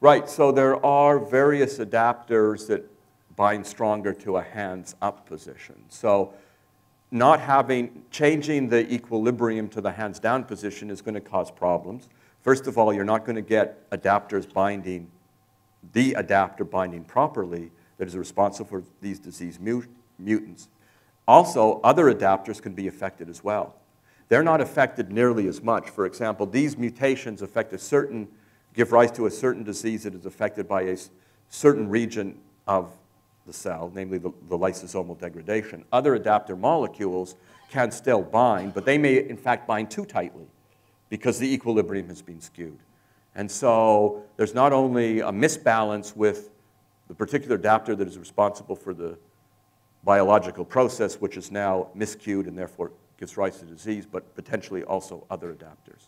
Right, so there are various adapters that bind stronger to a hands-up position. So changing the equilibrium to the hands-down position is going to cause problems. First of all, you're not going to get adapters binding, the adapter binding properly that is responsible for these disease mutants. Also, other adapters can be affected as well. They're not affected nearly as much. For example, these mutations give rise to a certain disease that is affected by a certain region of the cell, namely the lysosomal degradation. Other adapter molecules can still bind, but they may, in fact, bind too tightly because the equilibrium has been skewed. And so there's not only a misbalance with the particular adapter that is responsible for the biological process, which is now miscued and therefore gives rise to disease, but potentially also other adapters.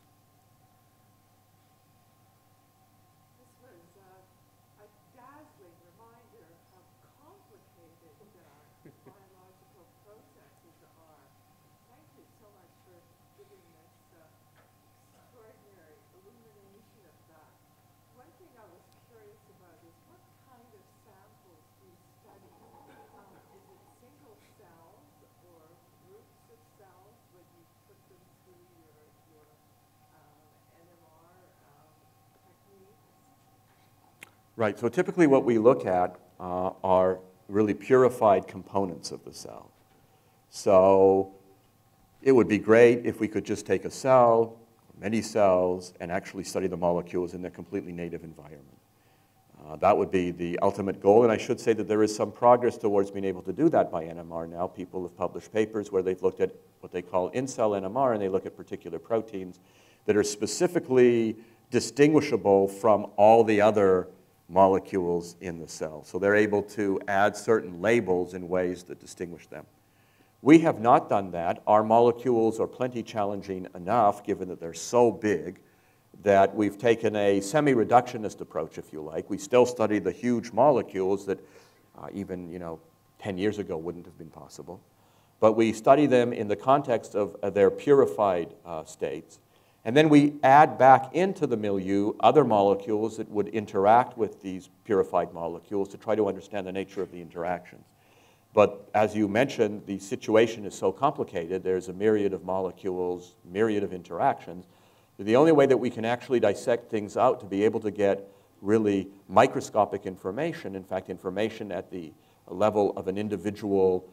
Right, so typically what we look at are really purified components of the cell. So it would be great if we could just take a cell, many cells, and actually study the molecules in their completely native environment. That would be the ultimate goal, and I should say that there is some progress towards being able to do that by NMR now. People have published papers where they've looked at what they call in-cell NMR, and they look at particular proteins that are specifically distinguishable from all the other molecules in the cell. So they're able to add certain labels in ways that distinguish them. We have not done that. Our molecules are plenty challenging enough, given that they're so big, that we've taken a semi-reductionist approach, if you like. We still study the huge molecules that even 10 years ago wouldn't have been possible. But we study them in the context of their purified states. And then we add back into the milieu other molecules that would interact with these purified molecules to try to understand the nature of the interactions. But as you mentioned, the situation is so complicated. There's a myriad of molecules, myriad of interactions. The only way that we can actually dissect things out to be able to get really microscopic information, in fact, information at the level of an individual,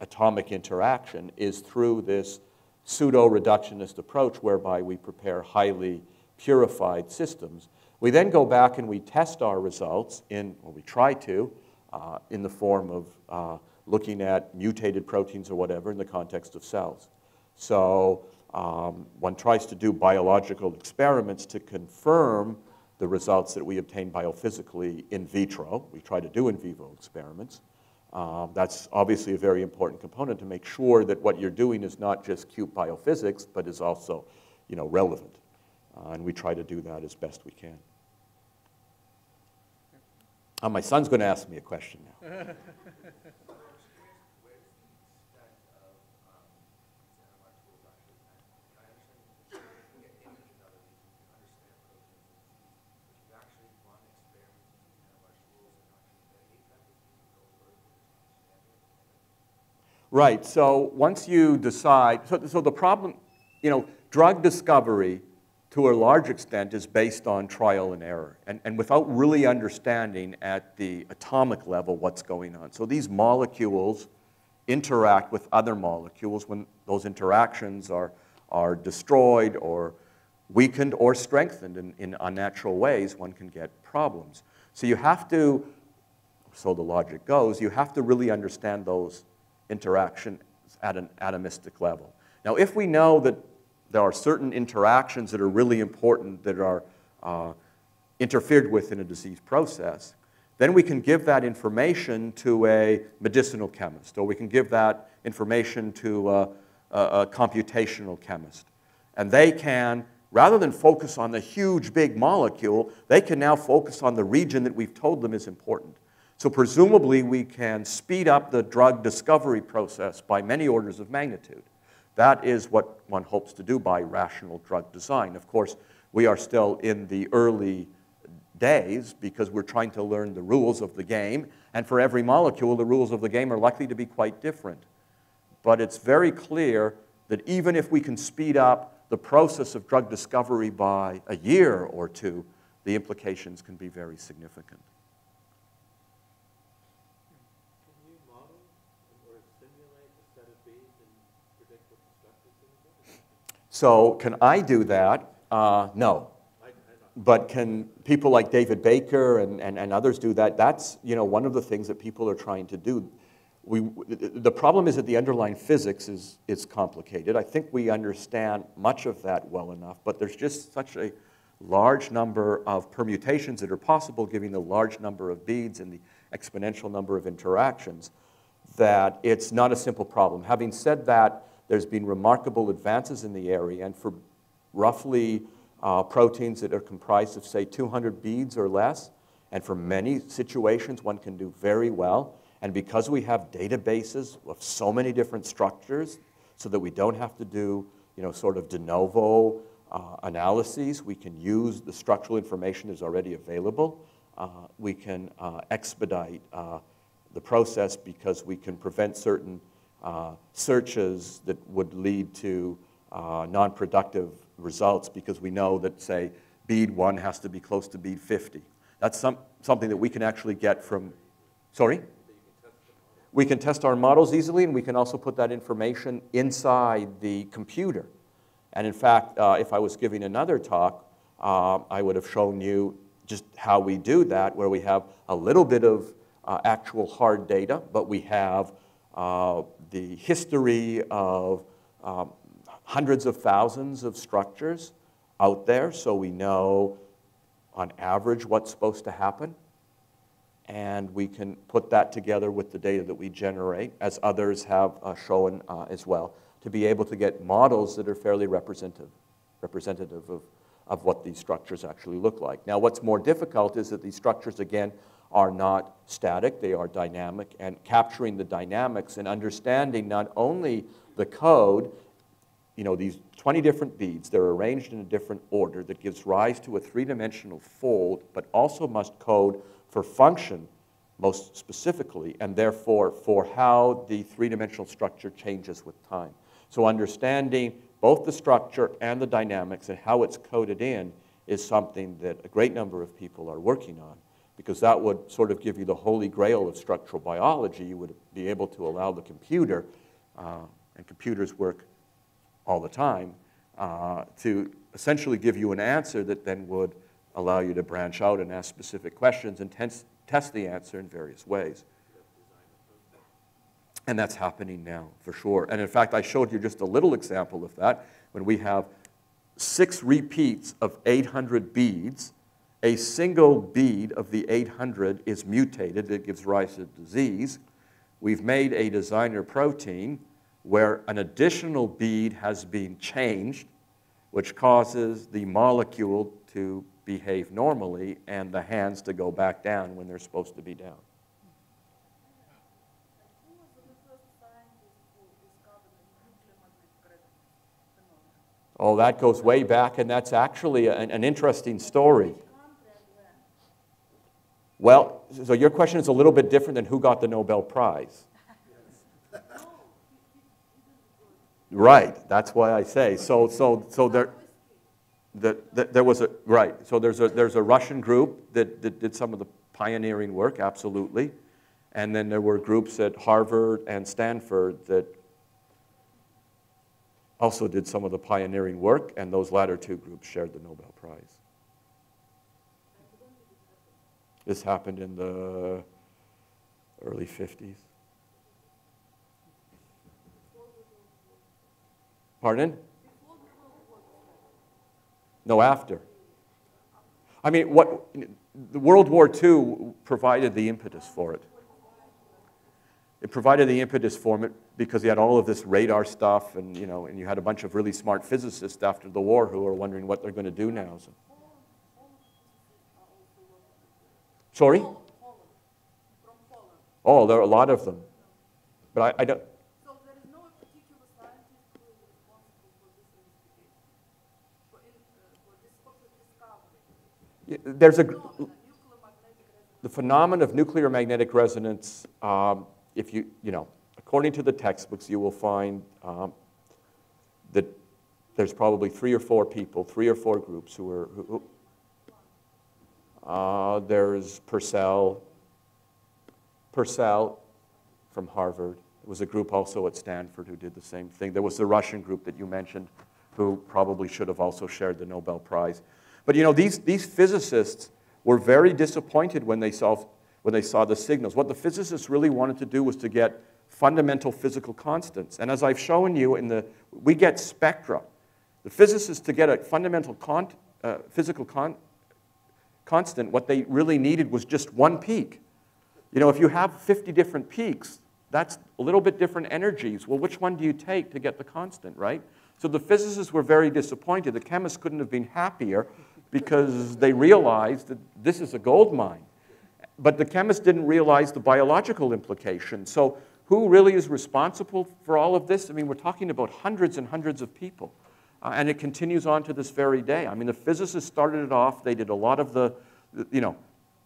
atomic interaction, is through this pseudo-reductionist approach whereby we prepare highly purified systems. We then go back and we test our results in the form of looking at mutated proteins or whatever in the context of cells. So one tries to do biological experiments to confirm the results that we obtain biophysically in vitro. We try to do in vivo experiments. That's obviously a very important component to make sure that what you're doing is not just cute biophysics, but is also, relevant. And we try to do that as best we can. My son's going to ask me a question now. Right, so once you decide, so the problem, drug discovery to a large extent is based on trial and error, and without really understanding at the atomic level what's going on. So these molecules interact with other molecules. When those interactions are destroyed or weakened or strengthened in unnatural ways, one can get problems. So you have to, so the logic goes, you have to really understand those interactions at an atomistic level. Now, if we know that there are certain interactions that are really important that are interfered with in a disease process, then we can give that information to a medicinal chemist, or we can give that information to a computational chemist. And they can, rather than focus on the huge, big molecule, they can now focus on the region that we've told them is important. So presumably, we can speed up the drug discovery process by many orders of magnitude. That is what one hopes to do by rational drug design. Of course, we are still in the early days because we're trying to learn the rules of the game. And for every molecule, the rules of the game are likely to be quite different. But it's very clear that even if we can speed up the process of drug discovery by a year or two, the implications can be very significant. So can I do that? No. But can people like David Baker and others do that? That's one of the things that people are trying to do. The problem is that the underlying physics is complicated. I think we understand much of that well enough, but there's just such a large number of permutations that are possible, given the large number of beads and the exponential number of interactions, that it's not a simple problem. Having said that, there's been remarkable advances in the area, and for roughly proteins that are comprised of, say, 200 beads or less, and for many situations, one can do very well. And because we have databases of so many different structures, so that we don't have to do, sort of de novo analyses, we can use the structural information that is already available. We can expedite the process because we can prevent certain searches that would lead to non-productive results because we know that, say, bead 1 has to be close to bead 50. That's something that we can actually get from, sorry? We can test our models easily, and we can also put that information inside the computer. And in fact, if I was giving another talk, I would have shown you just how we do that, where we have a little bit of actual hard data, but we have the history of hundreds of thousands of structures out there, so we know on average what's supposed to happen. And we can put that together with the data that we generate, as others have shown as well, to be able to get models that are fairly representative of what these structures actually look like. Now, what's more difficult is that these structures, again, are not static. They are dynamic. And capturing the dynamics and understanding not only the code, you know, these 20 different beads, they're arranged in a different order that gives rise to a three-dimensional fold, but also must code for function, most specifically, and therefore for how the three-dimensional structure changes with time. So understanding both the structure and the dynamics and how it's coded in is something that a great number of people are working on, because that would sort of give you the holy grail of structural biology. You would be able to allow the computer, and computers work all the time, to essentially give you an answer that then would allow you to branch out and ask specific questions and test the answer in various ways. And that's happening now, for sure. And in fact, I showed you just a little example of that when we have 6 repeats of 800 beads. A single bead of the 800 is mutated. That gives rise to disease. We've made a designer protein where an additional bead has been changed, which causes the molecule to behave normally and the hands to go back down when they're supposed to be down. Oh, that goes way back, and that's actually an interesting story. Well, so your question is a little bit different than who got the Nobel Prize. Right, that's why I say. So there's a Russian group that did some of the pioneering work, absolutely. And then there were groups at Harvard and Stanford that also did some of the pioneering work, and those latter two groups shared the Nobel Prize. This happened in the early 50s. Pardon? No, after. I mean, World War II provided the impetus for it. It provided the impetus for it because you had all of this radar stuff, and you know, and you had a bunch of really smart physicists after the war who are wondering what they're going to do now. So. Sorry? Oh, there are a lot of them, but I don't. There's the phenomenon of nuclear magnetic resonance. If you know, according to the textbooks, you will find that there's probably 3 or 4 people, 3 or 4 groups who are. There's Purcell from Harvard. There was a group also at Stanford who did the same thing. There was the Russian group that you mentioned, who probably should have also shared the Nobel Prize. But you know, these physicists were very disappointed when they saw the signals. What the physicists really wanted to do was to get fundamental physical constants. And as I've shown you, we get spectra. The physicists, to get a fundamental physical constant, what they really needed was just one peak. You know, if you have 50 different peaks, that's a little bit different energies. Well, which one do you take to get the constant, right? So the physicists were very disappointed. The chemists couldn't have been happier because they realized that this is a gold mine. But the chemists didn't realize the biological implications. So who really is responsible for all of this? I mean, we're talking about hundreds and hundreds of people. And it continues on to this very day. I mean, the physicists started it off. They did a lot of the, you know,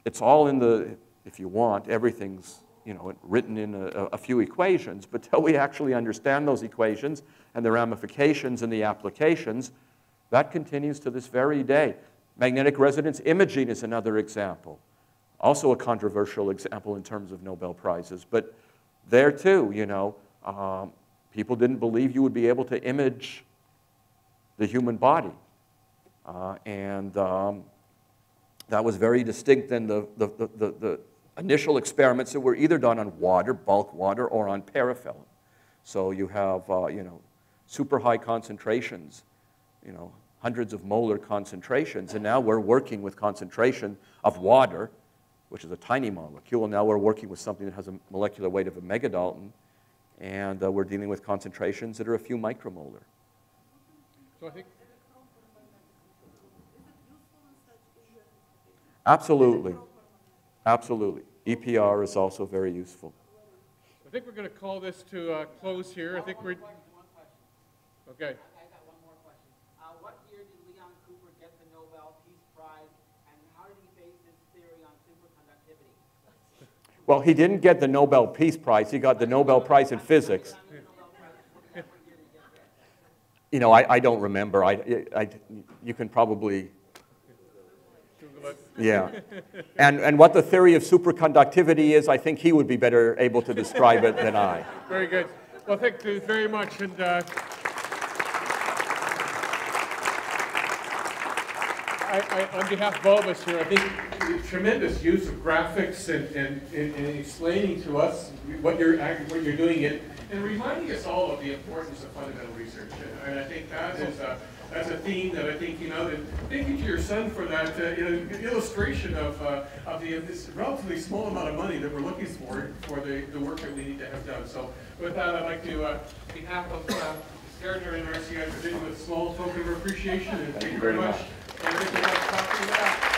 it's all in the, if you want, everything's, you know, written in a few equations, but till we actually understand those equations and the ramifications and the applications, that continues to this very day. Magnetic resonance imaging is another example, also a controversial example in terms of Nobel Prizes. But there too, you know, people didn't believe you would be able to image the human body. That was very distinct than the initial experiments that were either done on water, bulk water, or on parafilm. So you have, you know, super high concentrations, you know, hundreds of molar concentrations, and now we're working with concentration of water, which is a tiny molecule, and now we're working with something that has a molecular weight of a megadalton, and we're dealing with concentrations that are a few micromolar. So I think absolutely. Absolutely. EPR is also very useful. I think we're going to call this to close here. I think we're... Okay. I got one more question. What year did Leon Cooper get the Nobel Peace Prize, and how did he base his theory on superconductivity? Well, he didn't get the Nobel Peace Prize. He got the Nobel Prize in physics. You know, I don't remember. You can probably... Yeah. And what the theory of superconductivity is, I think he would be better able to describe it than I. Very good. Well, thank you very much. And I, on behalf of all of us here, I think the tremendous use of graphics and explaining to us what you're doing and reminding us all of the importance of fundamental research. And I think that is... That's a theme that I think, you know, that thank you to your son for that illustration of this relatively small amount of money that we're looking for the work that we need to have done. So with that, I'd like to, on behalf of Gairdner and RCI, for doing with a small token of appreciation, and thank you very much. And thank you for talking about.